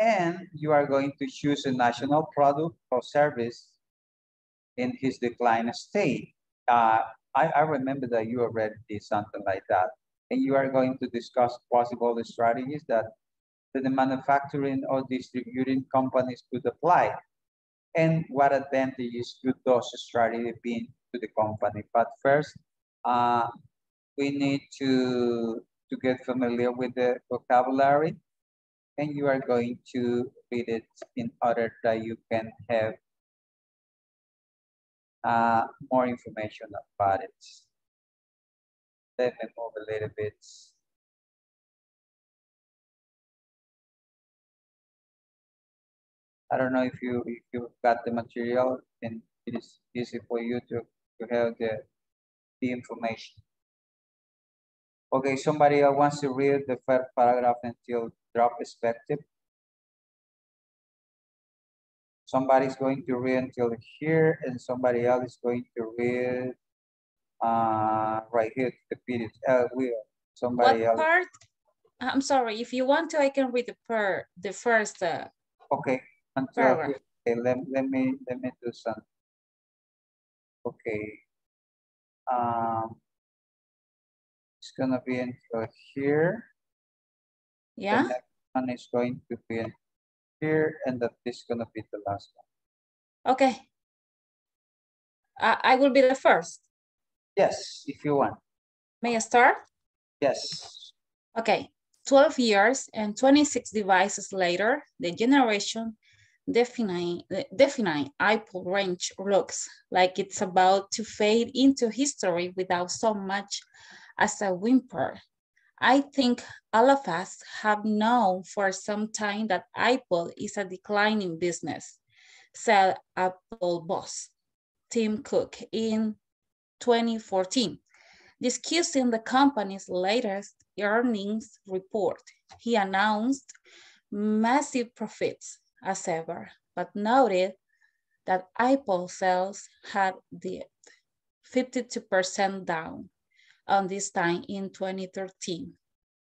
And you are going to choose a national product or service in his decline state. I remember that you already did something like that. And you are going to discuss possible strategies that the manufacturing or distributing companies could apply. and what advantages do those strategies bring to the company. But first, we need to get familiar with the vocabulary, and you are going to read it in order that you can have more information about it. Let me move a little bit. I don't know if you got the material, and it is easy for you to have the information. Okay, somebody wants to read the first paragraph until drop perspective. Somebody's going to read until here, and somebody else is going to read right here to the period. What part? I'm sorry. If you want to, I can read the first. Okay. Okay, let me do some. Okay, it's gonna be until here. Yeah. The next one is going to be in here, and that is gonna be the last one. Okay. I will be the first. Yes, if you want. May I start? Yes. Okay. 12 years and 26 devices later, the generation defining iPod range looks like it's about to fade into history without so much as a whimper. I think all of us have known for some time that iPod is a declining business, said Apple boss Tim Cook in 2014, discussing the company's latest earnings report. He announced massive profits as ever, but noted that iPod sales had dipped 52% down on this time in 2013,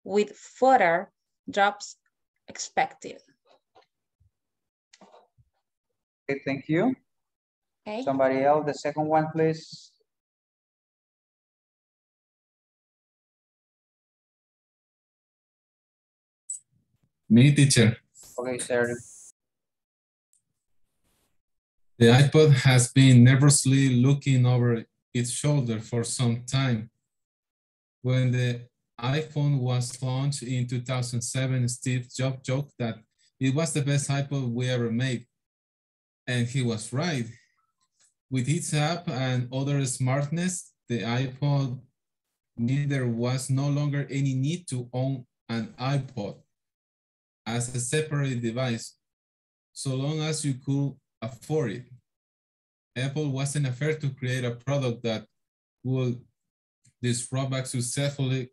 with further drops expected. Okay, thank you. Okay. Somebody else, the second one, please. Me, teacher. Okay, sir. The iPod has been nervously looking over its shoulder for some time. When the iPhone was launched in 2007, Steve Jobs joked that it was the best iPod we ever made. And he was right. With its app and other smartness, the iPod, there was no longer any need to own an iPod as a separate device, so long as you could afford it. Apple wasn't afraid to create a product that would disrupt a successfully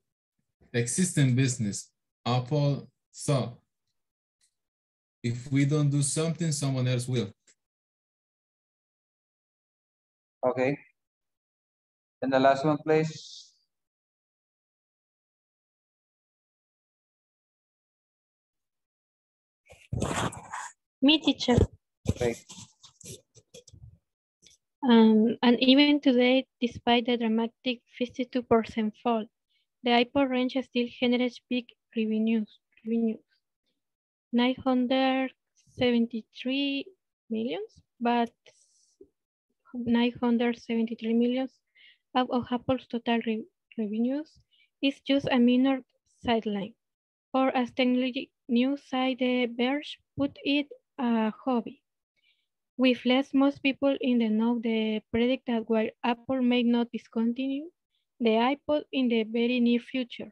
existing business. Apple thought, if we don't do something, someone else will. Okay. And the last one, please. Me, teacher. Okay. And even today, despite the dramatic 52% fall, the iPod range still generates big revenues, 973 millions, but 973 millions out of Apple's total revenues is just a minor sideline, or as technology news site The Verge put it, a hobby. With less, most people in the know the predict that while Apple may not discontinue the iPod in the very near future,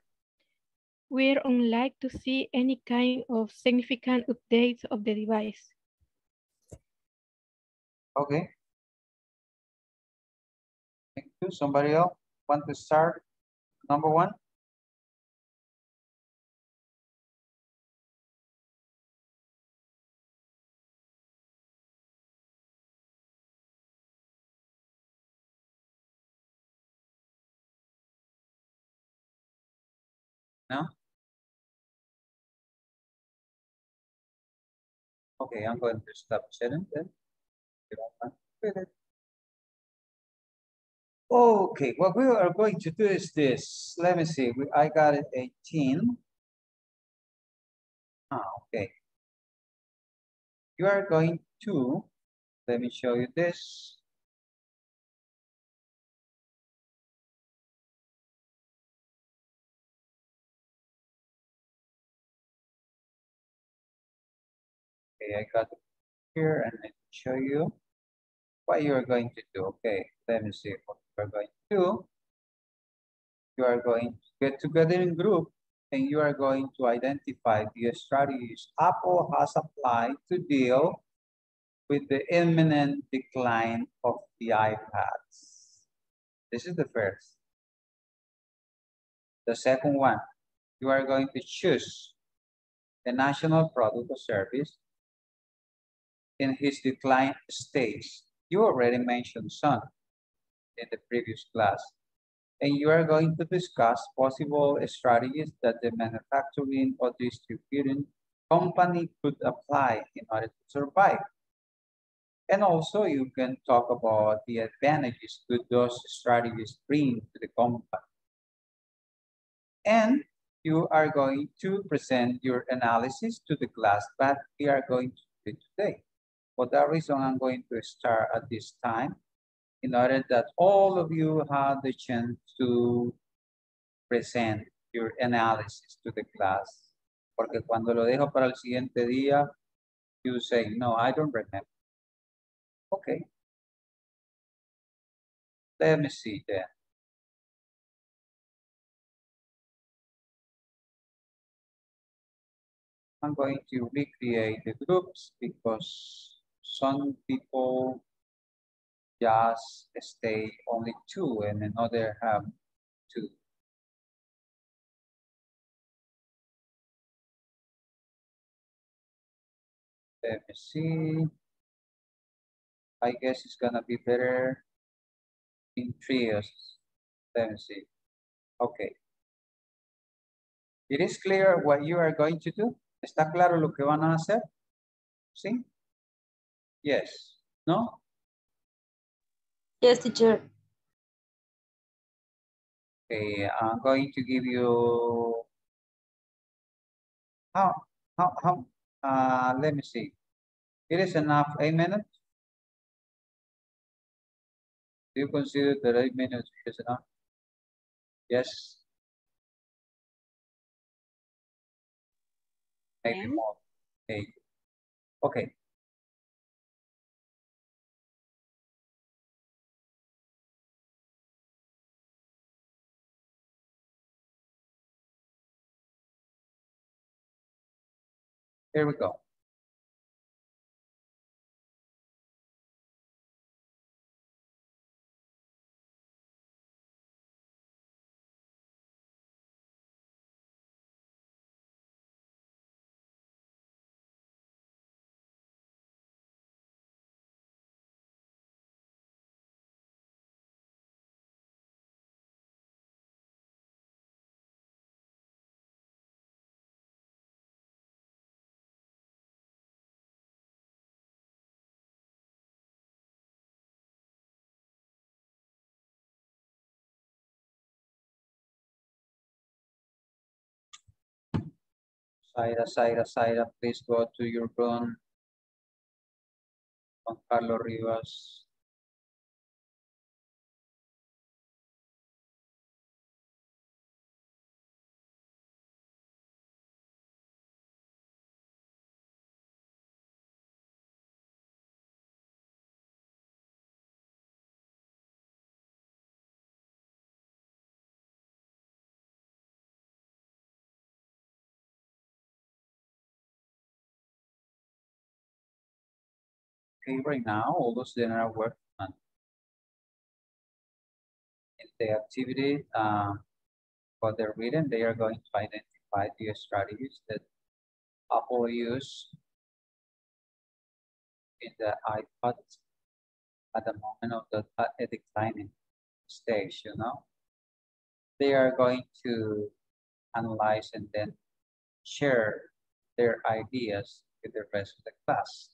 we're unlikely to see any kind of significant updates of the device. Okay. Thank you. Somebody else want to start? Number one. No? Okay, I'm going to stop sharing then. Okay, what we are going to do is this. Let me see. I got it 18. Ah, okay. You are going to Let me show you this. Okay, I got it here and let me show you what you are going to do. Okay, let me see what you are going to do. You are going to get together in group and you are going to identify the strategies Apple has applied to deal with the imminent decline of the iPads. This is the first. The second one, you are going to choose the national product or service in his decline stage. You already mentioned some in the previous class. And you are going to discuss possible strategies that the manufacturing or distributing company could apply in order to survive. And also you can talk about the advantages that those strategies bring to the company. And you are going to present your analysis to the class that we are going to do today. For that reason, I'm going to start at this time in order that all of you have the chance to present your analysis to the class. Porque cuando lo dejo para el siguiente día, you say, no, I don't remember. Okay. Let me see then. I'm going to recreate the groups because some people just stay only two and another have two. Let me see. I guess it's gonna be better in trios. Let me see. Okay. It is clear what you are going to do? ¿Está claro lo que van a hacer? ¿Sí? Yes. ¿No? Yes, teacher. Okay, I'm going to give you... let me see. It is enough, 8 minutes? Do you consider that 8 minutes is enough? Yes. Maybe more. Okay. Okay. Here we go. Saira, please go to your room. Juan Carlos Rivas. Okay, right now, all those that are working on the activity for their reading, they are going to identify the strategies that Apple use in the iPod at the moment of the declining stage, you know. They are going to analyze and then share their ideas with the rest of the class.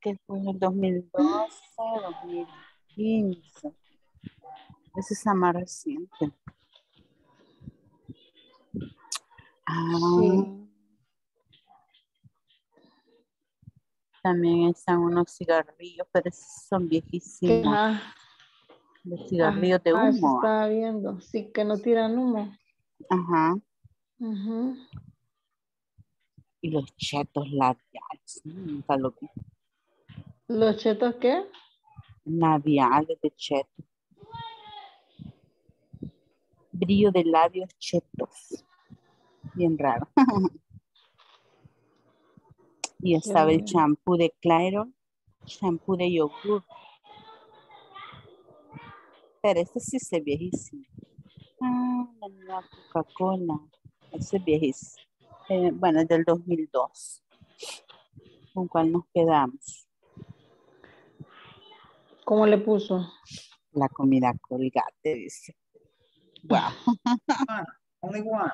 que fue en el 2012, 2015. Esa es la más reciente. Sí. También están unos cigarrillos, pero esos son viejísimos. Ajá. Los cigarrillos de humo. Estaba viendo, sí, que no tiran humo. Ajá. Uh-huh. Y los chetos labiales, nunca lo vi. ¿Los chetos qué? Labiales de chetos. Brillo de labios chetos. Bien raro. Y estaba el champú de Claro, champú de yogur. Pero este sí se ve viejísimo. Ah, la nueva Coca-Cola. Ese es viejísimo. Bueno, es del 2002. ¿Con cuál nos quedamos? ¿Cómo le puso? La comida Colgate, dice. Wow. Only one.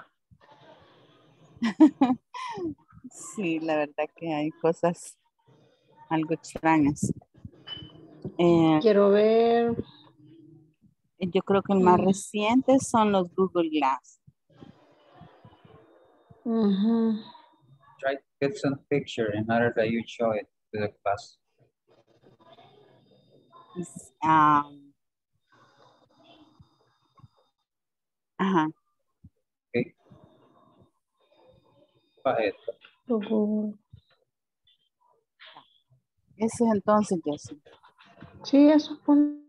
Sí, la verdad que hay cosas algo extrañas. Quiero ver. Yo creo que el más reciente son los Google Glass. Uh-huh. Try to get some picture in order that you show it to the class. Uh-huh. Okay. Go ahead. Uh-huh. Eso es entonces, Jessy. Sí, eso fue. Okay.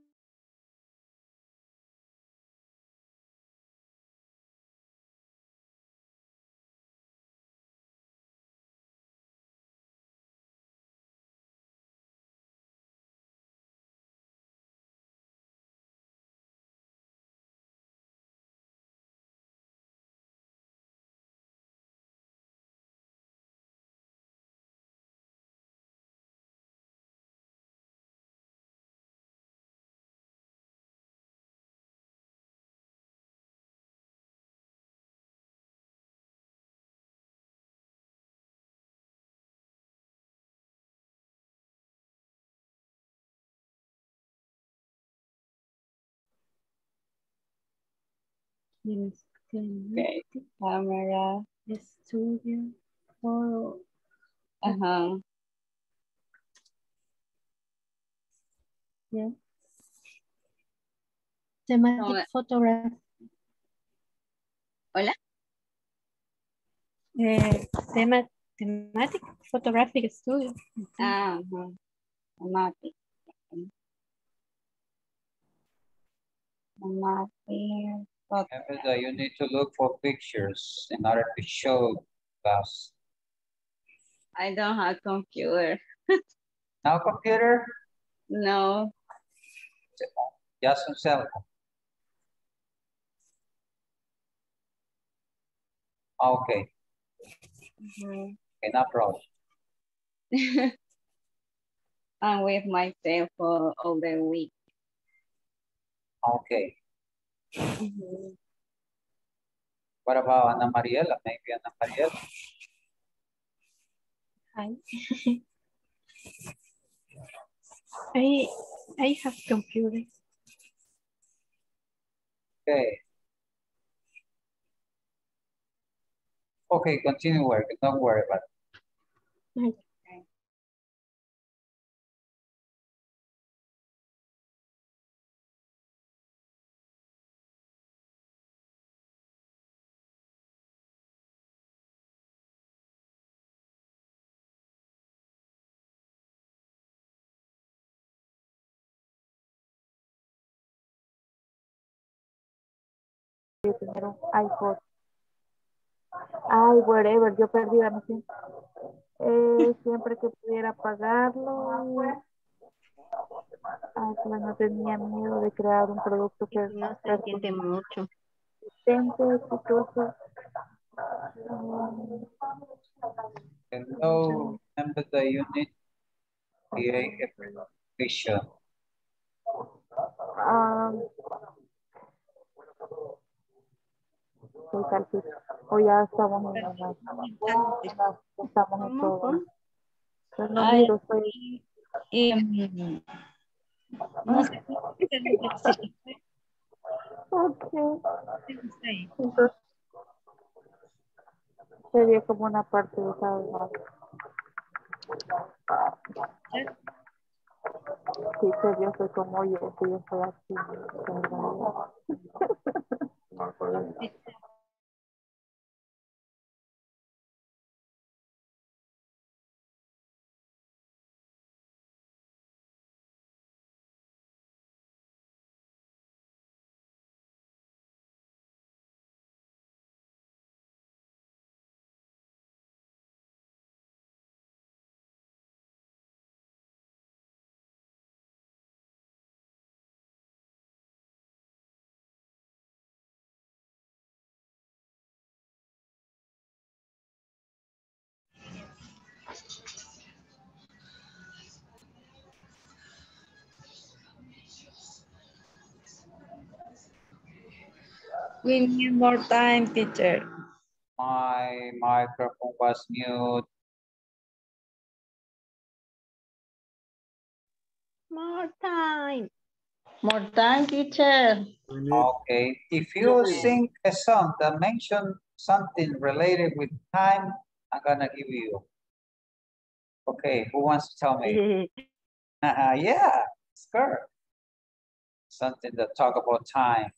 Cámara, estudio, foro. Ajá. Yeah. Thematic photograph. Hola. Thematic photographic studio. Ah, uh-huh. Thematic. Okay. You need to look for pictures in order to show class. I don't have a computer. No computer? No. Just on cell phone. Okay. Mm-hmm. Okay, no problem. I'm with my cell phone all the week. Okay. Mm-hmm. What about Ana Mariela? Maybe Ana Mariela. Hi. I have computer. Okay. Okay, continue work. Don't worry about it. Okay. Yo tener un iPod. Ay, whatever, yo perdí la misión. Siempre que pudiera pagarlo. Ay, pues no tenía miedo de crear un producto que no se siente mucho. Exitoso. Hello, remember that you need to create a presentation. O ya estamos en todo. No sé cómo se dice. Okay. Entonces, sería como una parte de cada lado. Sí, serio, soy como yo, que yo estoy aquí. We need more time, teacher. My microphone was mute. More time. More time, teacher. Okay. If you sing a song that mentions something related with time, I'm gonna give you. Okay, who wants to tell me? Yeah, sure. Something that talk about time.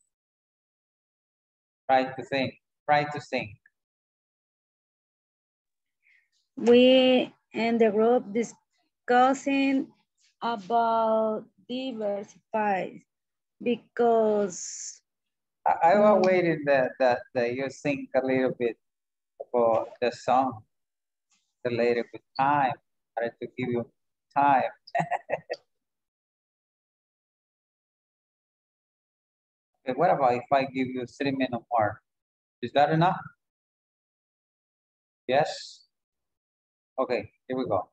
Try to think. Try to think. We in the group discussing about diversified because I was waiting that you think a little bit about the song related with time. I had to give you time. Okay, what about if I give you 3 minutes more? Is that enough? Yes? Okay, here we go.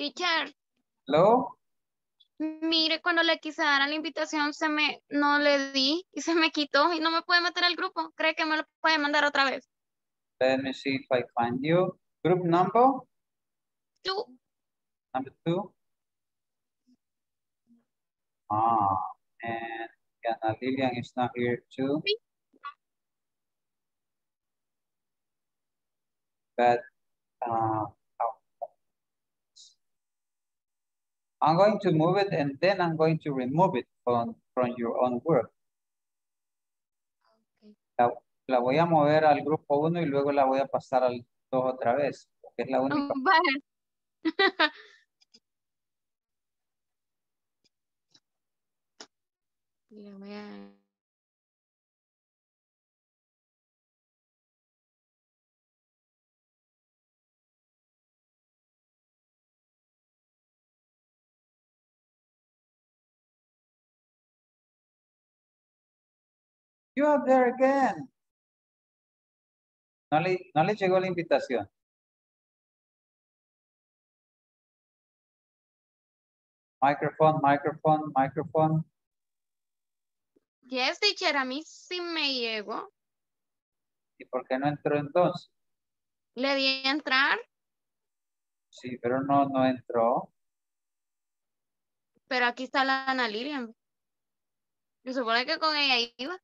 Teacher. Hello. Mire, cuando le quise dar a la invitación, no le di y se me quitó y no me puede meter al grupo. ¿Cree que me lo puede mandar otra vez? Let me see if I find you. Group number? 2. Number 2. Ah, and Anna Lillian is not here too. But, I'm going to move it and then I'm going to remove it from your own work. Okay. La voy a mover al grupo 1 y luego la voy a pasar al 2 otra vez, porque es la única. Vale. Mira, voy a... You are there again. No le llegó la invitación. Microphone, microphone, microphone. Yes, teacher, a mí sí me llegó. ¿Y por qué no entró entonces? ¿Le di a entrar? Sí, pero no entró. Pero aquí está la Ana Lilian. Se supone que con ella iba.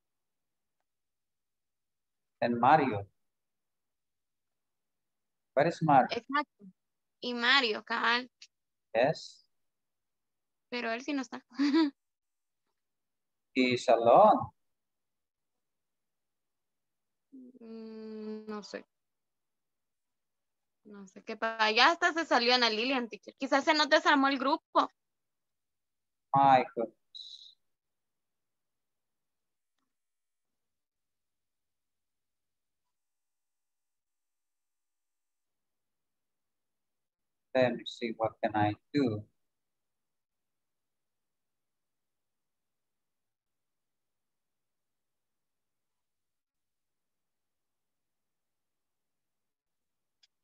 And Mario. Where is Mario? Exacto. Y Mario, cabal. Yes. Pero él sí no está. He's alone. No sé. No sé qué pasa. Ya hasta se salió Ana Lilian. Quizás se nos desarmó el grupo. My goodness. let me see what can I do.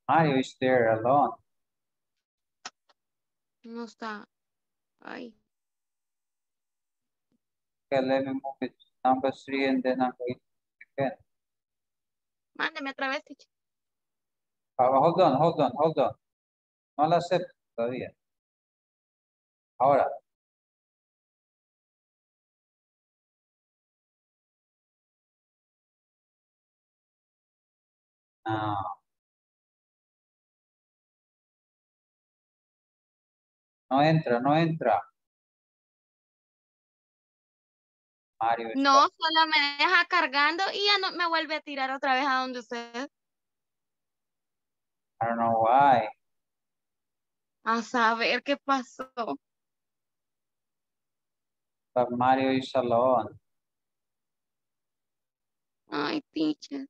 Mario is there alone. No está. Ay. Okay, let me move it to number 3 and then I'm going to again. Mándeme otra vez, teacher. Hold on. No la acepto todavía. Ahora. No entra. Mario, no, solo me deja cargando y ya no me vuelve a tirar otra vez a donde usted. I don't know why. A saber qué pasó. But Mario is alone. Ay, teacher.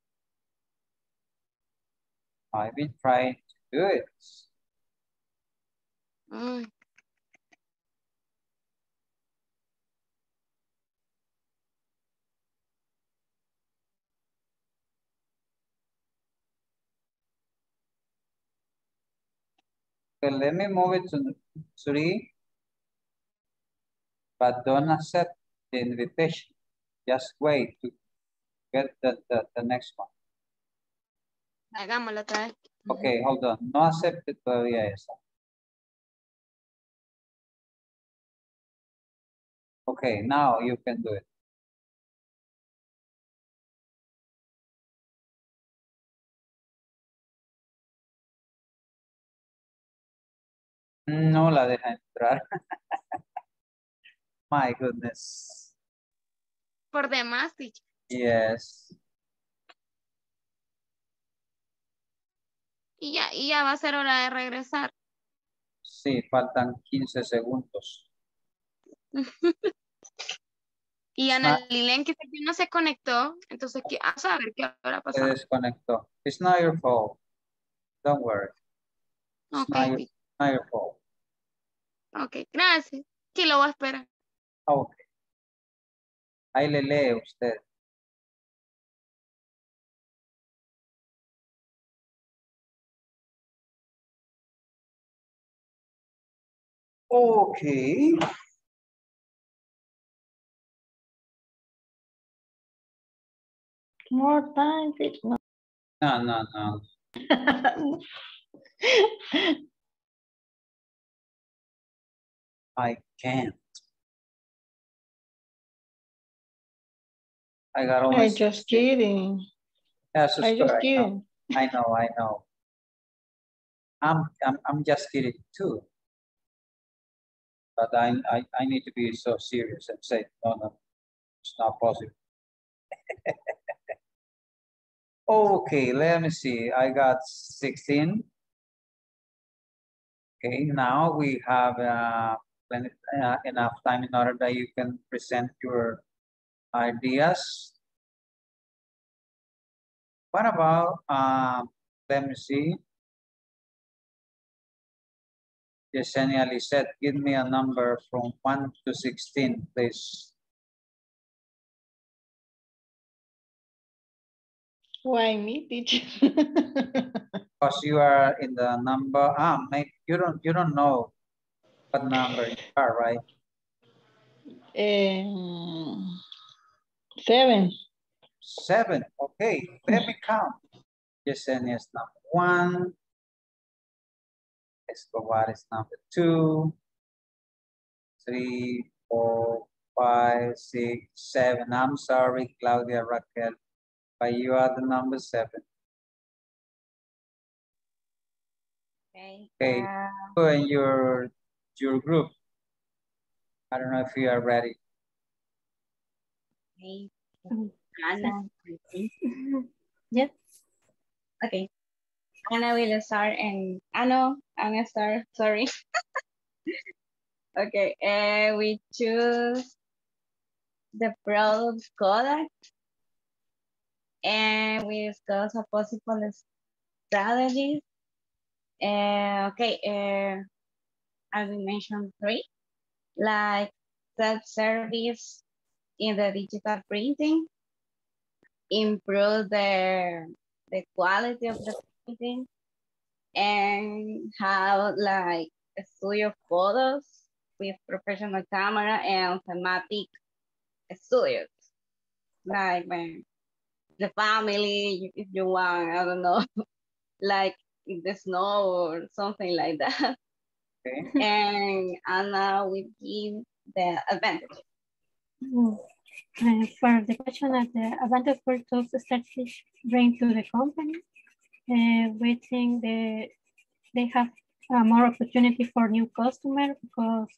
I've been trying to do it. Ay. Okay, let me move it to 3, but don't accept the invitation. Just wait to get the next one. Hagámoslo otra vez. Okay, hold on. No acepte todavía esa. Okay, now you can do it. No la deja entrar. My goodness. Por demás, teacher. Yes. Y ya va a ser hora de regresar. Sí, faltan 15 segundos. Y Ana Lillian que no se conectó, entonces a saber qué habrá pasado. Se desconectó. It's not your fault. Don't worry. It's okay. Not your fault. Ok, gracias. ¿Quién lo va a esperar? Ok. Ahí le lee usted. Ok. More time. No. I can't. I got all. I'm just kidding. That's a story. I know. I know. I'm just kidding too. But I need to be so serious and say no, it's not possible. Okay, let me see. I got 16. Okay, now we have enough time in order that you can present your ideas. What about, let me see. Yesenia Lizette, give me a number from 1 to 16, please. Why me, teacher? Because you are in the number, maybe you don't know what number you are, right? 7. 7, okay, let me count. Yesenia is number 1. Escobar is number 2. 3, 4, 5, 6, 7. I'm sorry, Claudia Raquel, but you are the number 7. Okay, so in your group, I don't know if you are ready. Okay. Anna. Yes. Okay. Anna will start and Anna start. Sorry. Okay. We choose the product color, and we discuss a possible strategy. Okay, I will mention three, like self-service in the digital printing, improve the quality of the printing, and have like a studio photos with professional camera and thematic studios. Like when the family, if you want, I don't know, like in the snow or something like that. And Anna will give the advantage. For the question of the advantage for tools started bring to the company, we think they have more opportunity for new customers because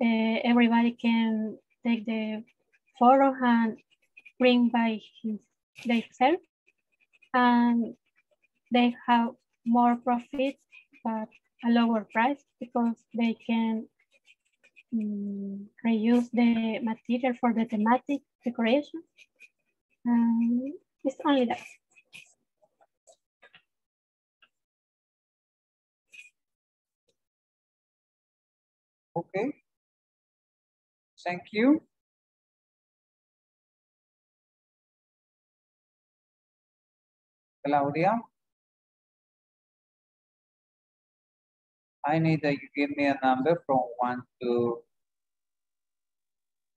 everybody can take the photo and bring by themselves, and they have more profit but a lower price because they can reuse the material for the thematic decoration. It's only that. Okay, thank you. Claudia, I need that you give me a number from 1 to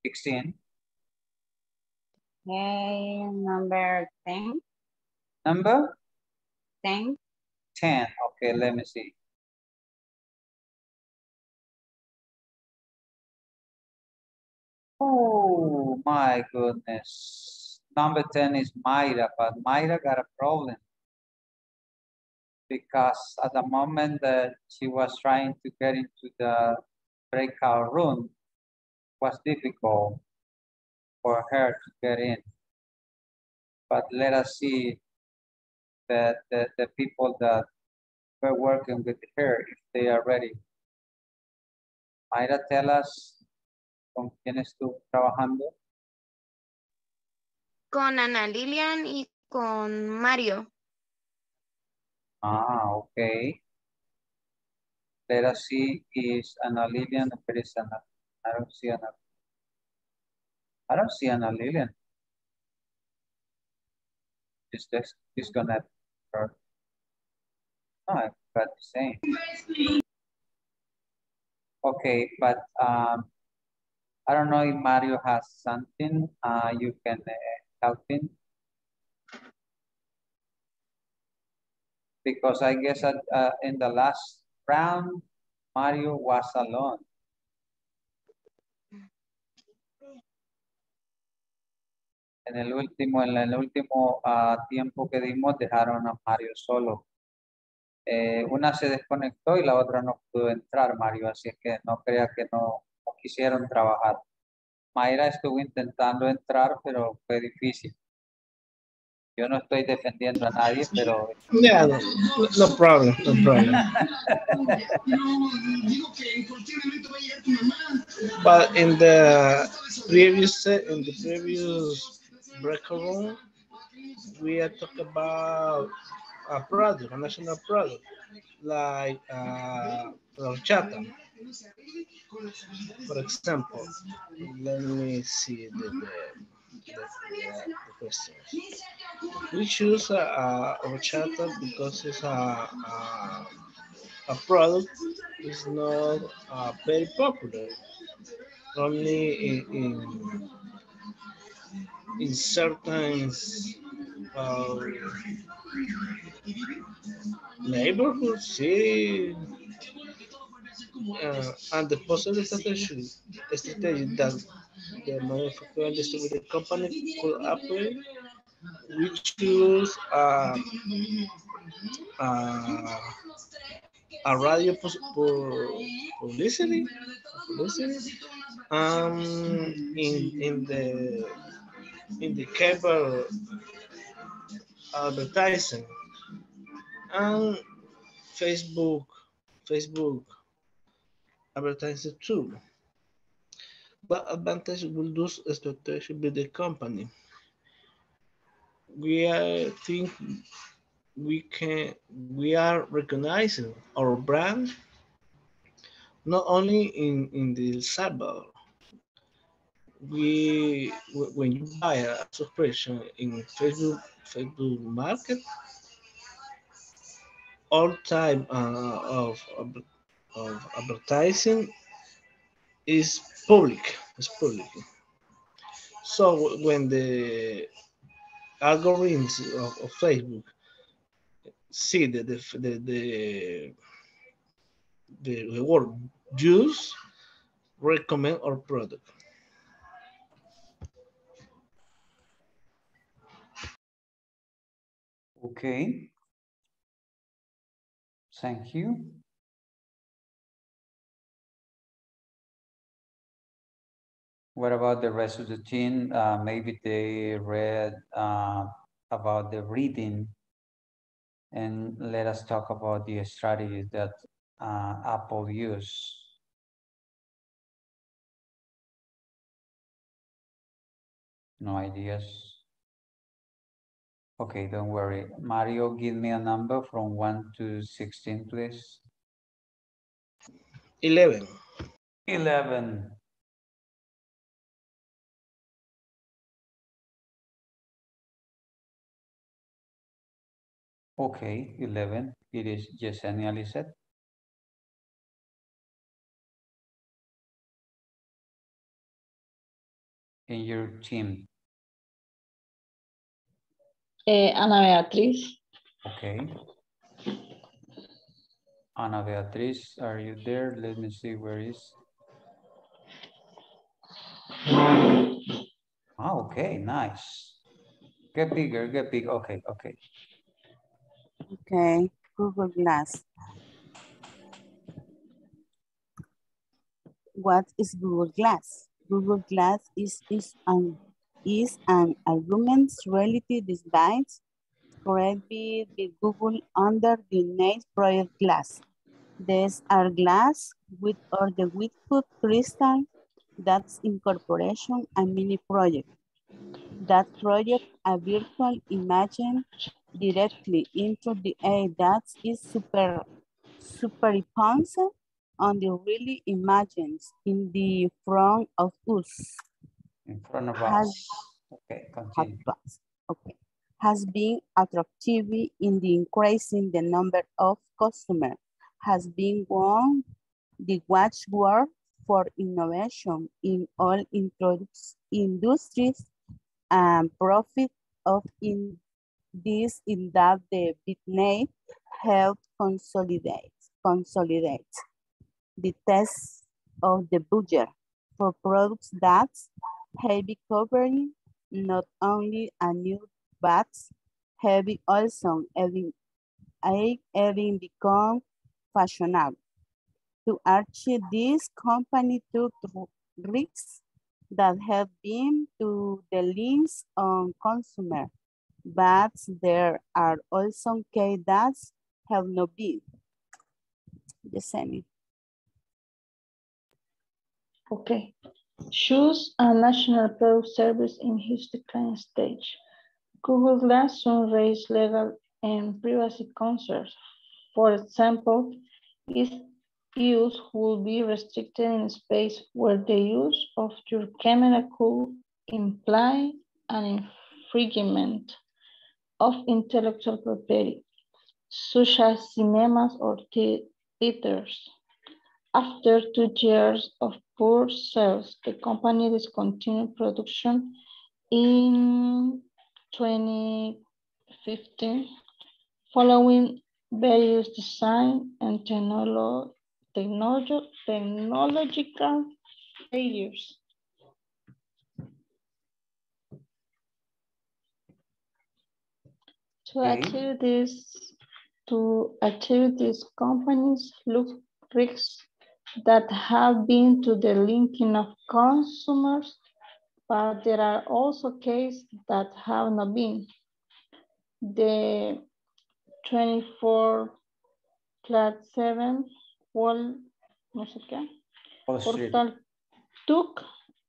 16. Okay, number 10. Number? 10. 10, okay, let me see. Oh, my goodness. Number 10 is Mayra, but Mayra got a problem because at the moment that she was trying to get into the breakout room, it was difficult for her to get in. But let us see that the people that were working with her, if they are ready. Mayra, tell us, ¿con quién estuvo trabajando? Con Ana Lillian y con Mario. Ah, ok. Let us see, is Ana Lillian, where is Ana? I don't see Ana. I don't see Ana Lillian. Is this is gonna hurt? No, I forgot the same. Okay, but I don't know if Mario has something you can help him. Because I guess in the last round, Mario was alone. En el último tiempo que dimos, dejaron a Mario solo. Una se desconectó y la otra no pudo entrar, Mario. Así es que no crea que no quisieron trabajar. Mayra estuvo intentando entrar, pero fue difícil. Yo no estoy defendiendo a nadie, pero... Yeah, no problem, no problem. But in the previous breakout room, we are talking about a product, a national product, like la horchata. For example, let me see the question. We choose horchata because it's a product is not very popular, only in certain neighborhoods, cities. And the possible strategy that the manufacturer and distributed company could apply, we choose a radio publicity, in the cable advertising and Facebook advertising too. But advantage will do a strategy with the company. We think we are recognizing our brand not only in the Salvador. When you buy a subscription in Facebook Market, all type of advertising is public. It's public. So when the algorithms of Facebook see the word use, recommend our product. Okay. Thank you. What about the rest of the team? Maybe they read about the reading, and let us talk about the strategies that Apple use. No ideas? Okay, don't worry. Mario, give me a number from 1 to 16, please. 11. 11. Okay, 11. It is Yesenia Lizette. In your team. Ana Beatriz. Okay. Ana Beatriz, are you there? Let me see where is. Oh, okay, nice. Get bigger, get big. Okay, okay. Okay, Google Glass. What is Google Glass? Google Glass is an augmented reality device created by Google under the name Project Glass. These are glass with crystal that's incorporation a mini project. That project a virtual image directly into the AI that is superimposed on the really images in the front of us. In front of us. Okay, continue. Okay. Has been attractive in the increasing the number of customers. Has been won the watchword for innovation in all industries and profit of in this in that the business help consolidate the test of the budget for products that heavy covering not only a new but heavy also having become fashionable. To achieve this, company took risks that have been to the links on consumer, but there are also cases that have not been the same. Okay. Choose a national product service in his decline stage. Google Glass soon raised legal and privacy concerns. For example, its use will be restricted in space where the use of your camera could imply an infringement of intellectual property, such as cinemas or theaters. After 2 years of poor sales, the company discontinued production in 2015, following various design and technological failures. To achieve this, companies look risks that have been to the linking of consumers, but there are also cases that have not been. The 24/7 portal took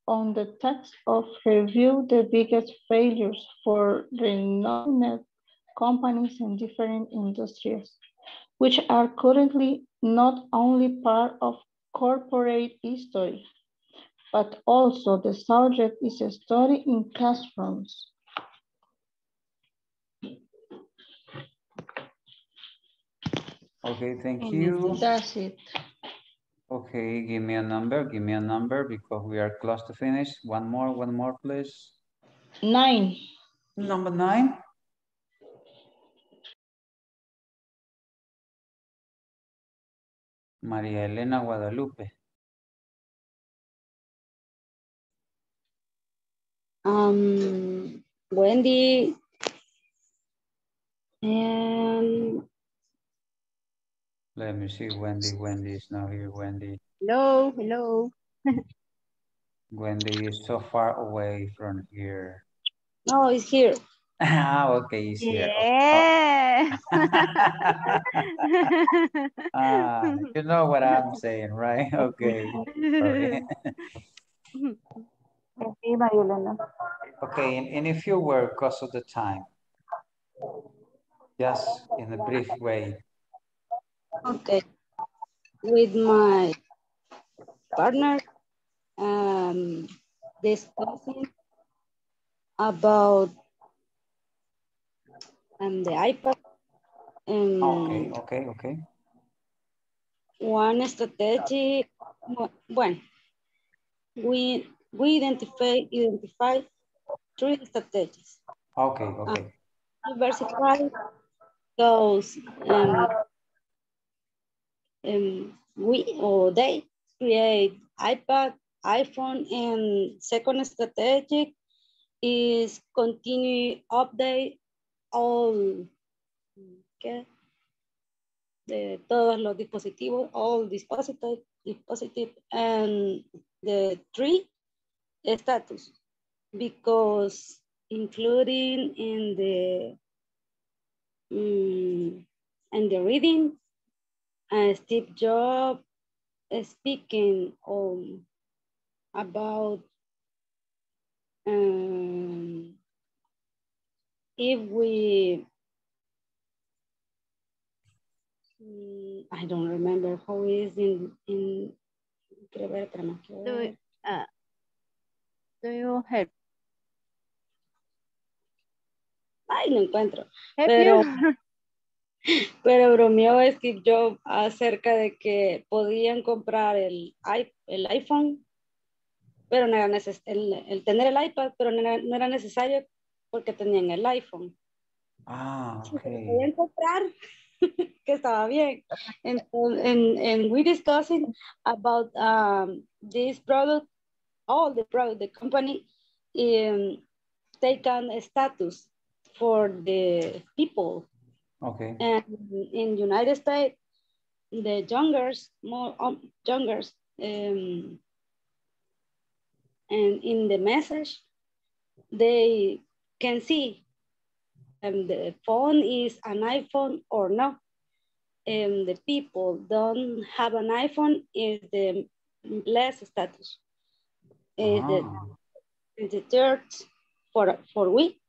on the task of review the biggest failures for renowned companies in different industries, which are currently not only part of corporate history, but also the subject is studied in classrooms. Okay, thank you. That's it. Okay, give me a number because we are close to finish. One more, please. 9. Number 9. Maria Elena Guadalupe. Wendy and... Let me see, Wendy is not here, Wendy. Hello. Wendy is so far away from here. No, he's here. Ah, okay, he's here. Yeah. Oh. You know what I'm saying, right? Okay. Okay, in a few words, because of the time. Just in a brief way. Okay, with my partner, discussing about the iPad. Okay. One strategy, well, we identify three strategies. Okay. Diversify those. We or they create iPad, iPhone, and second strategic is continue update all de todos los dispositivos, all dispositive, and the three status, because including in the and the reading. Steve Jobs speaking about if we, I don't remember how it is in do you help? Ay, no encuentro. Pero bromeó Steve Jobs acerca de que podían comprar el iPhone, pero no era el tener el iPad, pero no era necesario porque tenían el iPhone. Ah, ok. Podían comprar, que estaba bien. And we discussing about this product, all the product, the company take on a status for the people. Okay. And in United States, the youngers, and in the message, they can see the phone is an iPhone or not. And the people don't have an iPhone is the less status. The third for we.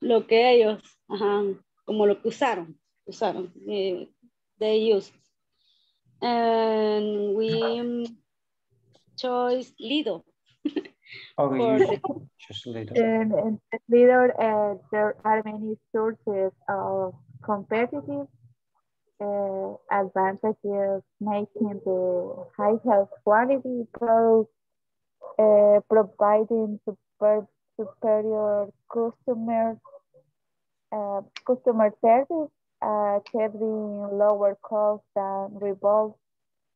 Lo que ellos, como lo que usaron, they used. And we chose Lido. Oh, Lido. In Lido, there are many sources of competitive advantages, making the high health quality products, providing superior customer service, achieving lower costs than revolve,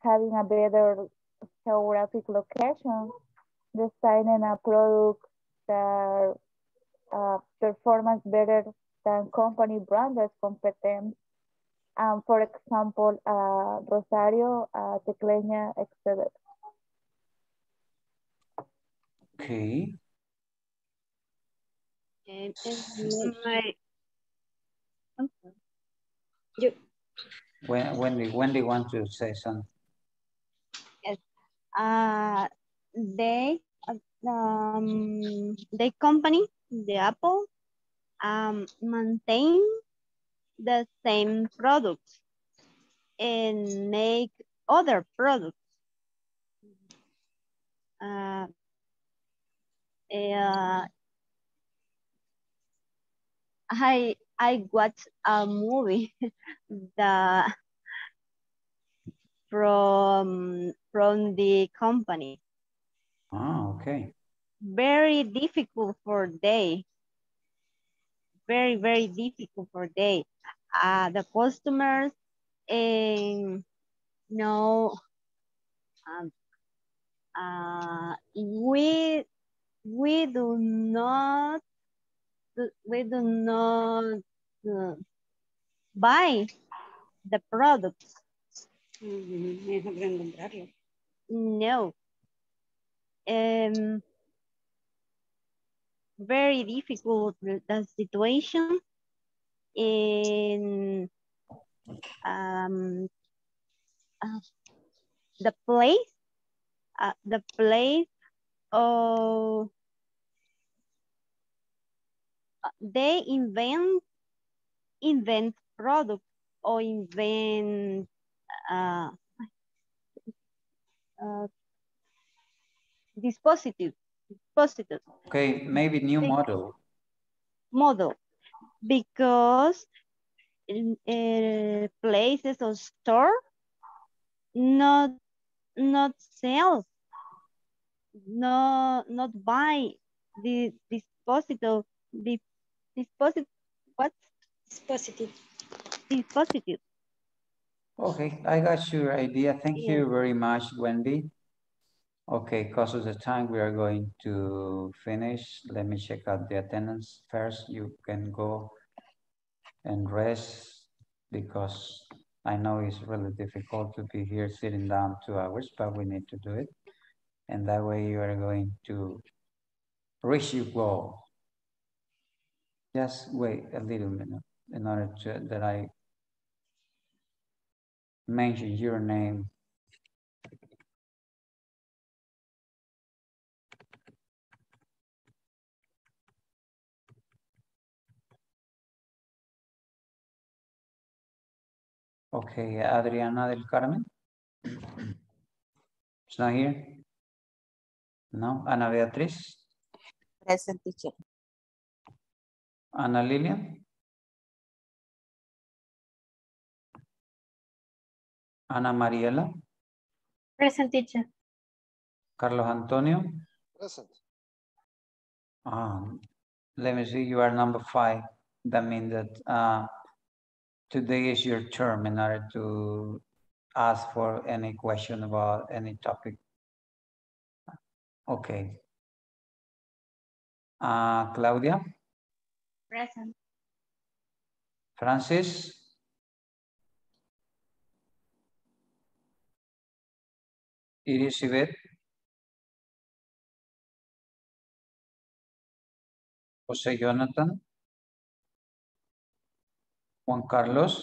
having a better geographic location, designing a product that performs better than company branded competence. For example, Rosario, Tecleña, etc. Okay. Wendy wants to say something. Yes. They the company, the Apple, maintain the same product and make other products. I watched a movie that from the company. Oh, okay. Very difficult for day. Very, very difficult for day. The customers no. We do not buy the products. Mm-hmm. No. Very difficult the situation in the place of they invent product or invent dispositive. Okay, maybe new model because places or store not sell, not buy the dispositive. Okay, I got your idea. Thank you very much, Wendy. Okay, because of the time we are going to finish. Let me check out the attendance first. You can go and rest because I know it's really difficult to be here sitting down 2 hours, but we need to do it. And that way you are going to reach your goal. Just wait a little minute in order to, that I mention your name. Okay, Adriana del Carmen. It's not here. No, Ana Beatriz. Present, teacher. Anna Lillian. Ana Mariela. Present, teacher. Carlos Antonio. Present. Let me see, you are number 5. That means that today is your term in order to ask for any question about any topic. Okay. Claudia? Present. Francis? Iris Yvette? Jose Jonathan? Juan Carlos,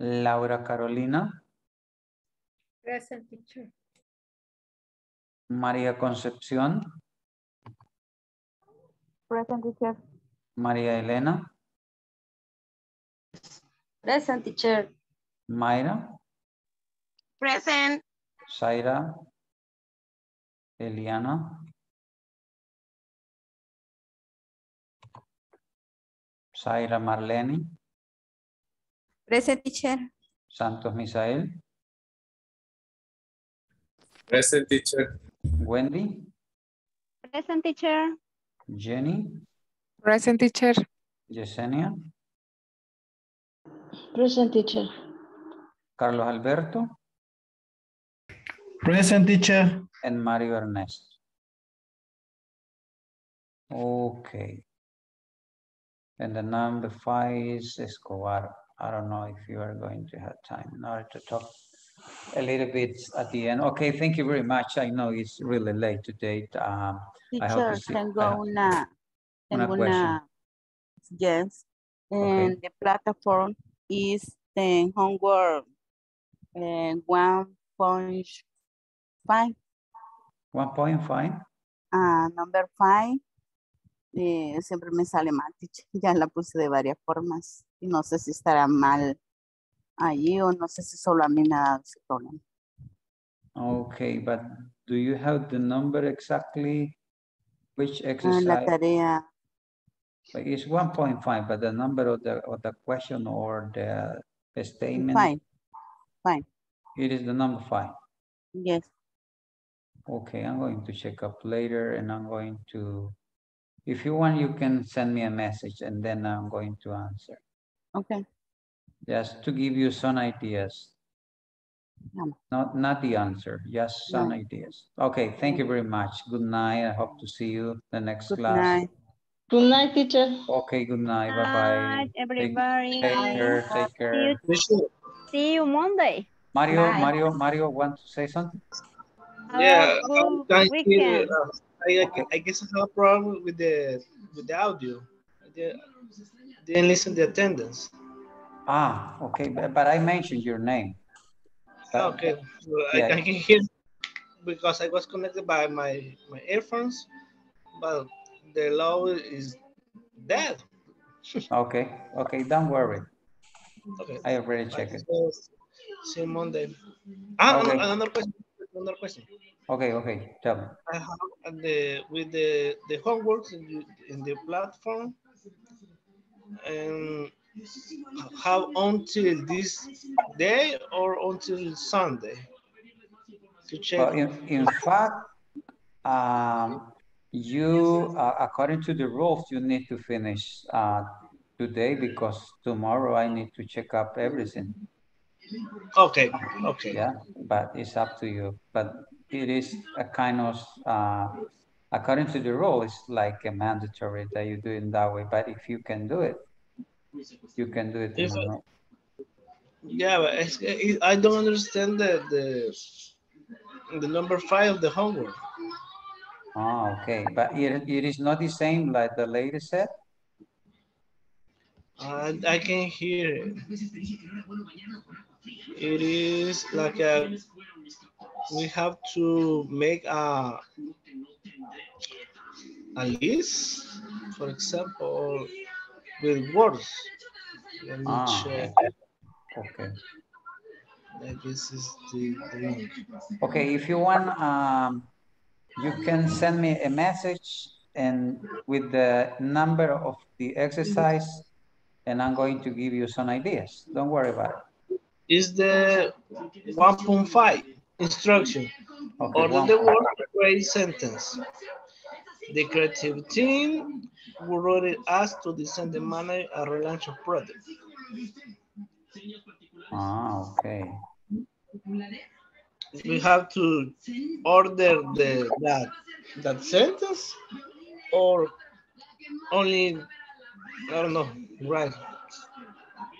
Laura Carolina, present, teacher. María Concepción, present, teacher. María Elena, present, teacher. Mayra, present. Saira Eliana. Saira Marleni. Present, teacher. Santos Misael. Present, teacher. Wendy. Present, teacher. Jenny. Present, teacher. Yesenia. Present, teacher. Carlos Alberto. Present, teacher. And Mario Ernesto. Okay. And the number 5 is Escobar. I don't know if you are going to have time in order to talk a little bit at the end. Okay, thank you very much. I know it's really late today. I hope you see. Tengo una question. Yes, and okay. The platform is the homework 1.5. 5. 1.5. Number 5. Siempre me sale mal, teacher. Ya la puse de varias formas. Y no sé si estará mal allí o no sé si solo a mí nada es problema. Okay, but do you have the number exactly? Which exercise? La tarea. Like it's 1.5, but the number of the question or the statement. 5. It is the number 5. Yes. Okay, I'm going to check up later and I'm going to, if you want, you can send me a message and then I'm going to answer. Okay. Just to give you some ideas. No. Not the answer, just some ideas. Okay, thank you very much. Good night. I hope to see you the next class. Night. Good night, teacher. Okay, good night. Bye-bye. Everybody. Take care. See you Monday. Mario, want to say something? Yeah, I guess I have a problem with the audio. Didn't listen to the attendance. Ah, okay, but I mentioned your name. But, okay, yeah. I can hear because I was connected by my earphones, but the law is dead. Okay, don't worry. Okay. I already checked it. See you Monday. Okay. Another question. Okay, tell me. I have with the homework in the platform, and how until this day or until Sunday to check? Well, in fact, you according to the rules, you need to finish today because tomorrow I need to check up everything. Okay. Yeah, but it's up to you. But it is a kind of, according to the rule, it's like a mandatory that you do it that way. But if you can do it, you can do it. Yeah, but I don't understand the number 5 of the homework. Oh, okay. But it is not the same like the lady said? I can hear it. It is like we have to make a list, for example, with words. Let me check. Okay. This is the thing. Okay, if you want, you can send me a message and with the number of the exercise, and I'm going to give you some ideas. Don't worry about it. Is the 1.5 instruction, okay, or the word create sentence. The creative team who wrote it asked to design the manage a relaunch of product. Ah, okay. We have to order that sentence, or only, I don't know, right?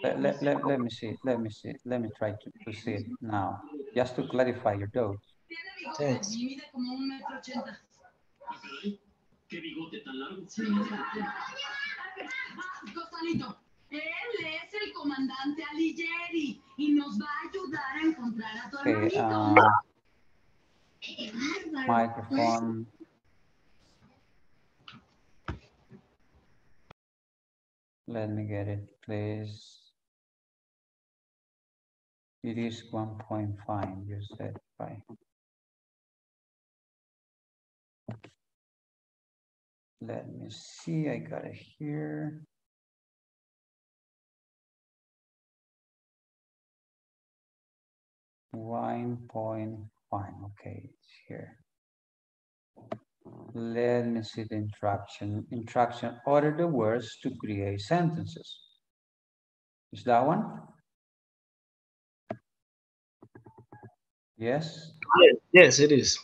Let me see. Let me try to see it now. Just to clarify your doubt. Thanks. Okay, microphone. Let me get it, please. It is 1.5, you said, right? Let me see, I got it here. Okay, it's here. Let me see the instruction. Instruction, order the words to create sentences. Is that one? Yes, it is.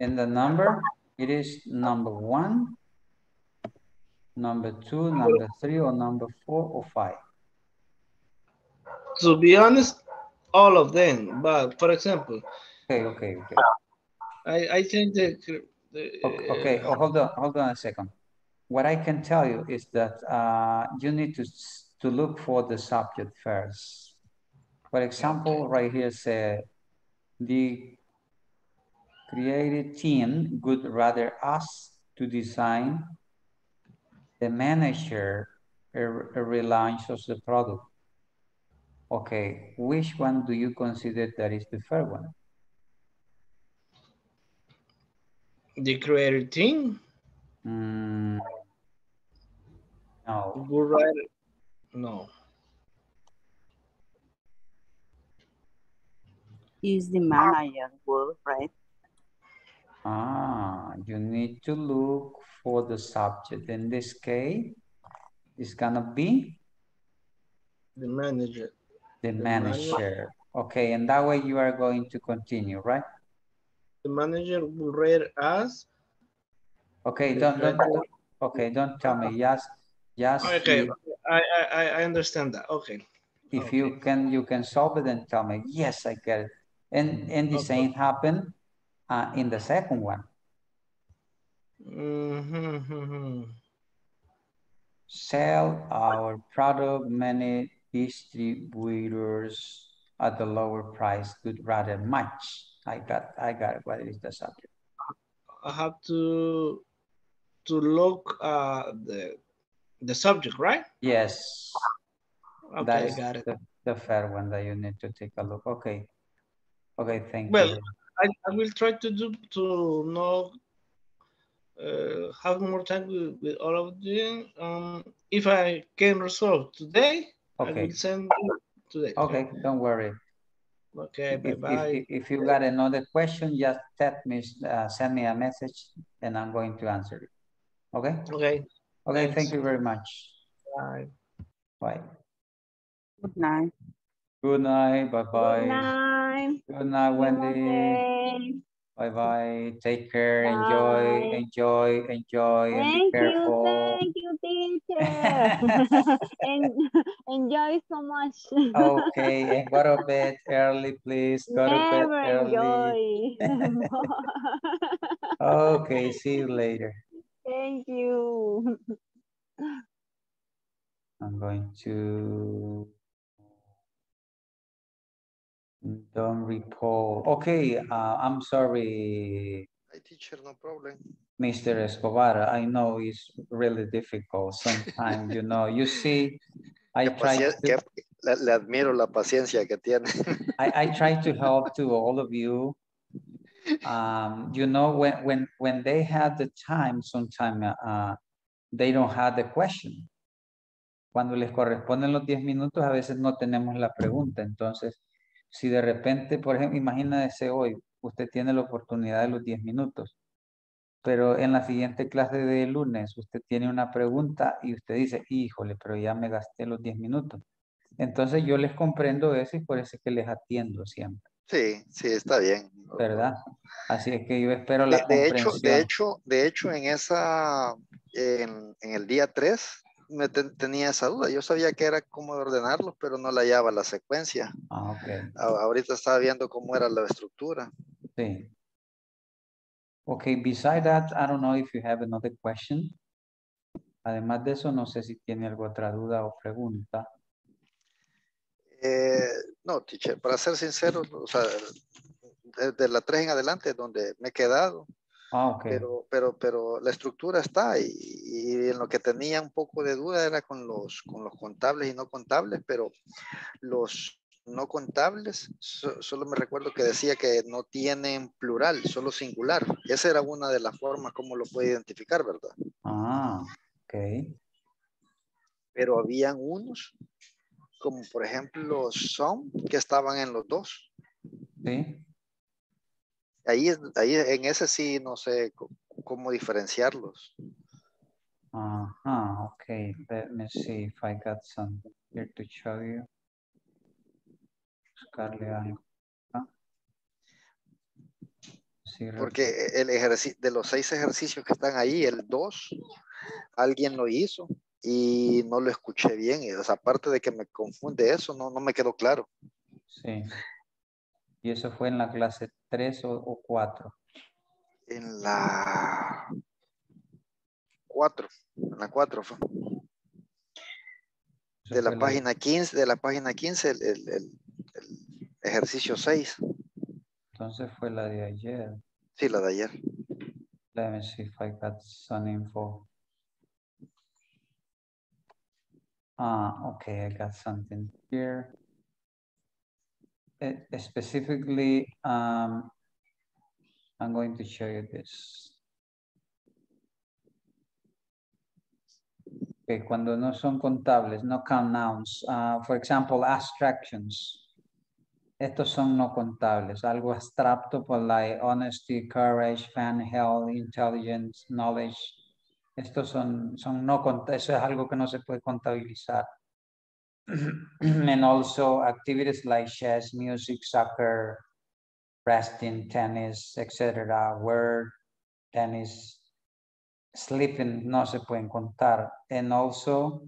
And the number, it is number 1, number 2, number 3, or number 4, or 5? To be honest, all of them. But for example, okay. I think hold on a second. What I can tell you is that you need to look for the subject first. For example, right here say the creative team would rather us to design the manager a relaunch of the product. Okay, which one do you consider that is the fair one? The creative team? No. No. Is the manager word, right? Ah, you need to look for the subject. In this case, it's gonna be? The manager. The manager. Okay, and that way you are going to continue, right? The manager will read us. Okay, don't tell me. Yes. Okay, I understand that. Okay. If you can solve it and tell me, yes, I get it. And the same happened in the second one. Mm-hmm. Sell our product, many distributors at the lower price could rather match. I got it. What is the subject? I have to look the subject, right? Yes. Okay, that is got it. The fair one that you need to take a look. Okay. Okay, thank you. Well, I will try to have more time with all of them. If I can resolve today, I will send you today. Okay, don't worry. Okay, bye-bye. If you got another question, just send me a message and I'm going to answer it. Okay? Okay. Okay, thank you very much. Bye. Bye. Good night. Good night. Bye-bye. Good night. Good night, Wendy. Bye-bye. Take care. Bye. Enjoy. Thank and be careful. Thank you, teacher. Enjoy so much. Okay. And go to bed early, please. Never enjoy. Okay. See you later. Thank you. I'm going to... Don't recall. Okay, I'm sorry. Hi, teacher, no problem. Mr. Escobar, I know it's really difficult sometimes, you know. You see, le admiro la paciencia que tiene. I try to help to all of you. You know, when they have the time, sometimes they don't have the question. Cuando les corresponden los 10 minutos, a veces no tenemos la pregunta. Entonces, si de repente, por ejemplo, imagínese hoy, usted tiene la oportunidad de los 10 minutos, pero en la siguiente clase de lunes, usted tiene una pregunta y usted dice, híjole, pero ya me gasté los 10 minutos. Entonces yo les comprendo eso y por eso es que les atiendo siempre. Sí, está bien. ¿Verdad? Así es que yo espero la comprensión. De hecho, en el día 3, tenía esa duda. Yo sabía que era cómo ordenarlos, pero no la hallaba la secuencia. Ah, ok. Ahorita estaba viendo cómo era la estructura. Sí. Okay, beside that, I don't know if you have another question. Además de eso, no sé si tiene otra duda o pregunta. No, teacher, para ser sincero, o sea, desde la 3 en adelante donde me he quedado. Ah, okay. Pero la estructura está y en lo que tenía un poco de duda era con los contables y no contables, pero los no contables solo me recuerdo que decía que no tienen plural, solo singular. Esa era una de las formas como lo puede identificar, ¿verdad? Ah, ok. Pero habían unos, como por ejemplo son, que estaban en los dos. Sí. Ahí en ese sí no sé cómo diferenciarlos. Ajá, okay. Let me see if I got something here to show you. Buscarle algo. Sí, porque el ejercicio de los 6 ejercicios que están ahí, el 2, alguien lo hizo y no lo escuché bien. Y, o sea, aparte de que me confunde eso, no me quedó claro. Sí. Y eso fue en la clase 3 o 4. En la 4. En la 4 fue. De la página 15, el ejercicio 6. Entonces fue la de ayer. Sí, la de ayer. Let me see if I got some info. Okay, I got something here. Specifically, I'm going to show you this. Okay, cuando no son contables, no count nouns. For example, abstractions. Estos son no contables. Algo abstracto por like honesty, courage, fan, health, intelligence, knowledge. Estos son no contables. Eso es algo que no se puede contabilizar. And also activities like chess, music, soccer, resting, tennis, etc. Word, tennis. Sleeping no se pueden contar. And also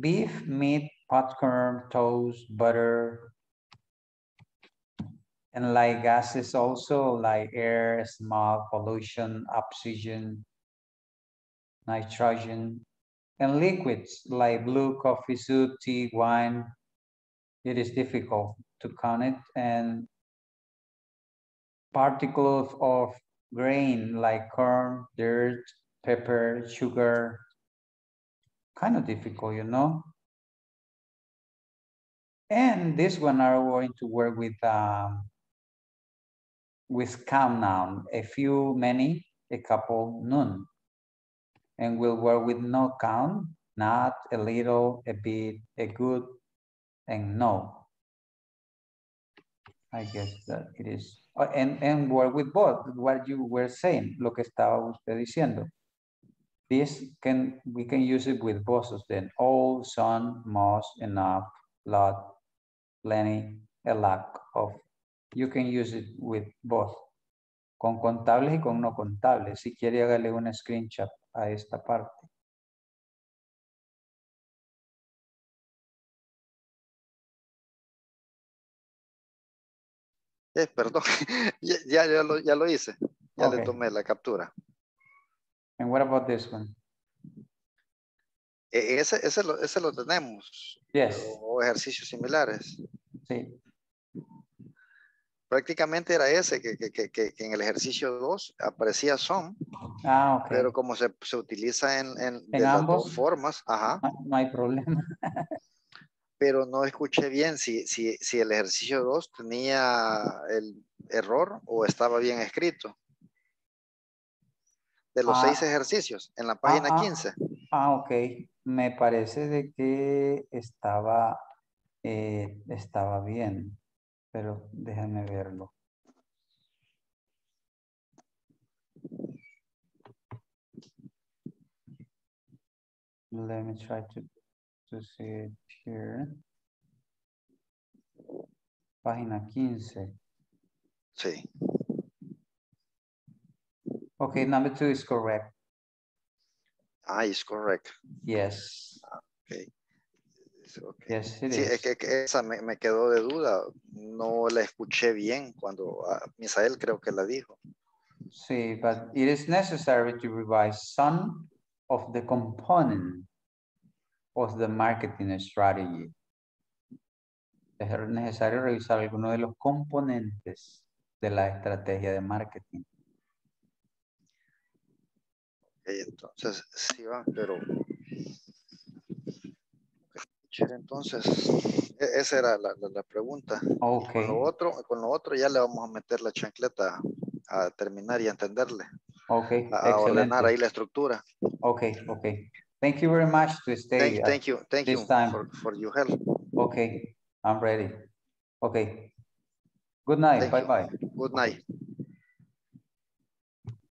beef, meat, popcorn, toast, butter. And like gases also, like air, smog, pollution, oxygen, nitrogen. And liquids like blue, coffee, soup, tea, wine. It is difficult to count it. And particles of grain like corn, dirt, pepper, sugar, kind of difficult, you know. And this one are going to work with count noun, a few, many, a couple, none. And we'll work with no count, not, a little, a bit, a good, and no. I guess that it is. And work with both, what you were saying, lo que estaba usted diciendo. This can, we can use it with both of them. All, some, most, enough, lot, plenty, a lack of. You can use it with both. Con contables y con no contables. Si quiere, hágale una screenshot a esta parte. Perdón, ya lo hice. Ya okay. Le tomé la captura. And what about this one? Ese lo tenemos. Yes. O ejercicios similares. Sí. Prácticamente era ese que en el ejercicio 2 aparecía some. Okay. Pero como se utiliza en las dos formas. Ajá. No hay problema. Pero no escuché bien si el ejercicio 2 tenía el error o estaba bien escrito. De los 6 ejercicios, en la página 15. Ok. Me parece de que estaba bien, pero déjame verlo. Let me try to see it here. Página 15. Sí. Okay, number 2 is correct. Is correct. Yes. Okay. Yes, it is. Es que esa me quedó de duda. No la escuché bien cuando Misael creo que la dijo. Sí, but it is necessary to revise some of the components of the marketing strategy. Es necesario revisar algunos de los componentes de la estrategia de marketing. Entonces, sí va, pero entonces esa era la pregunta. Okay. Con lo otro ya le vamos a meter la chancleta a terminar y a entenderle. Okay. A ordenar ahí la estructura. Okay. Thank you very much to stay. Thank you time. For your help. Okay, I'm ready. Okay. Good night. Bye. Good night.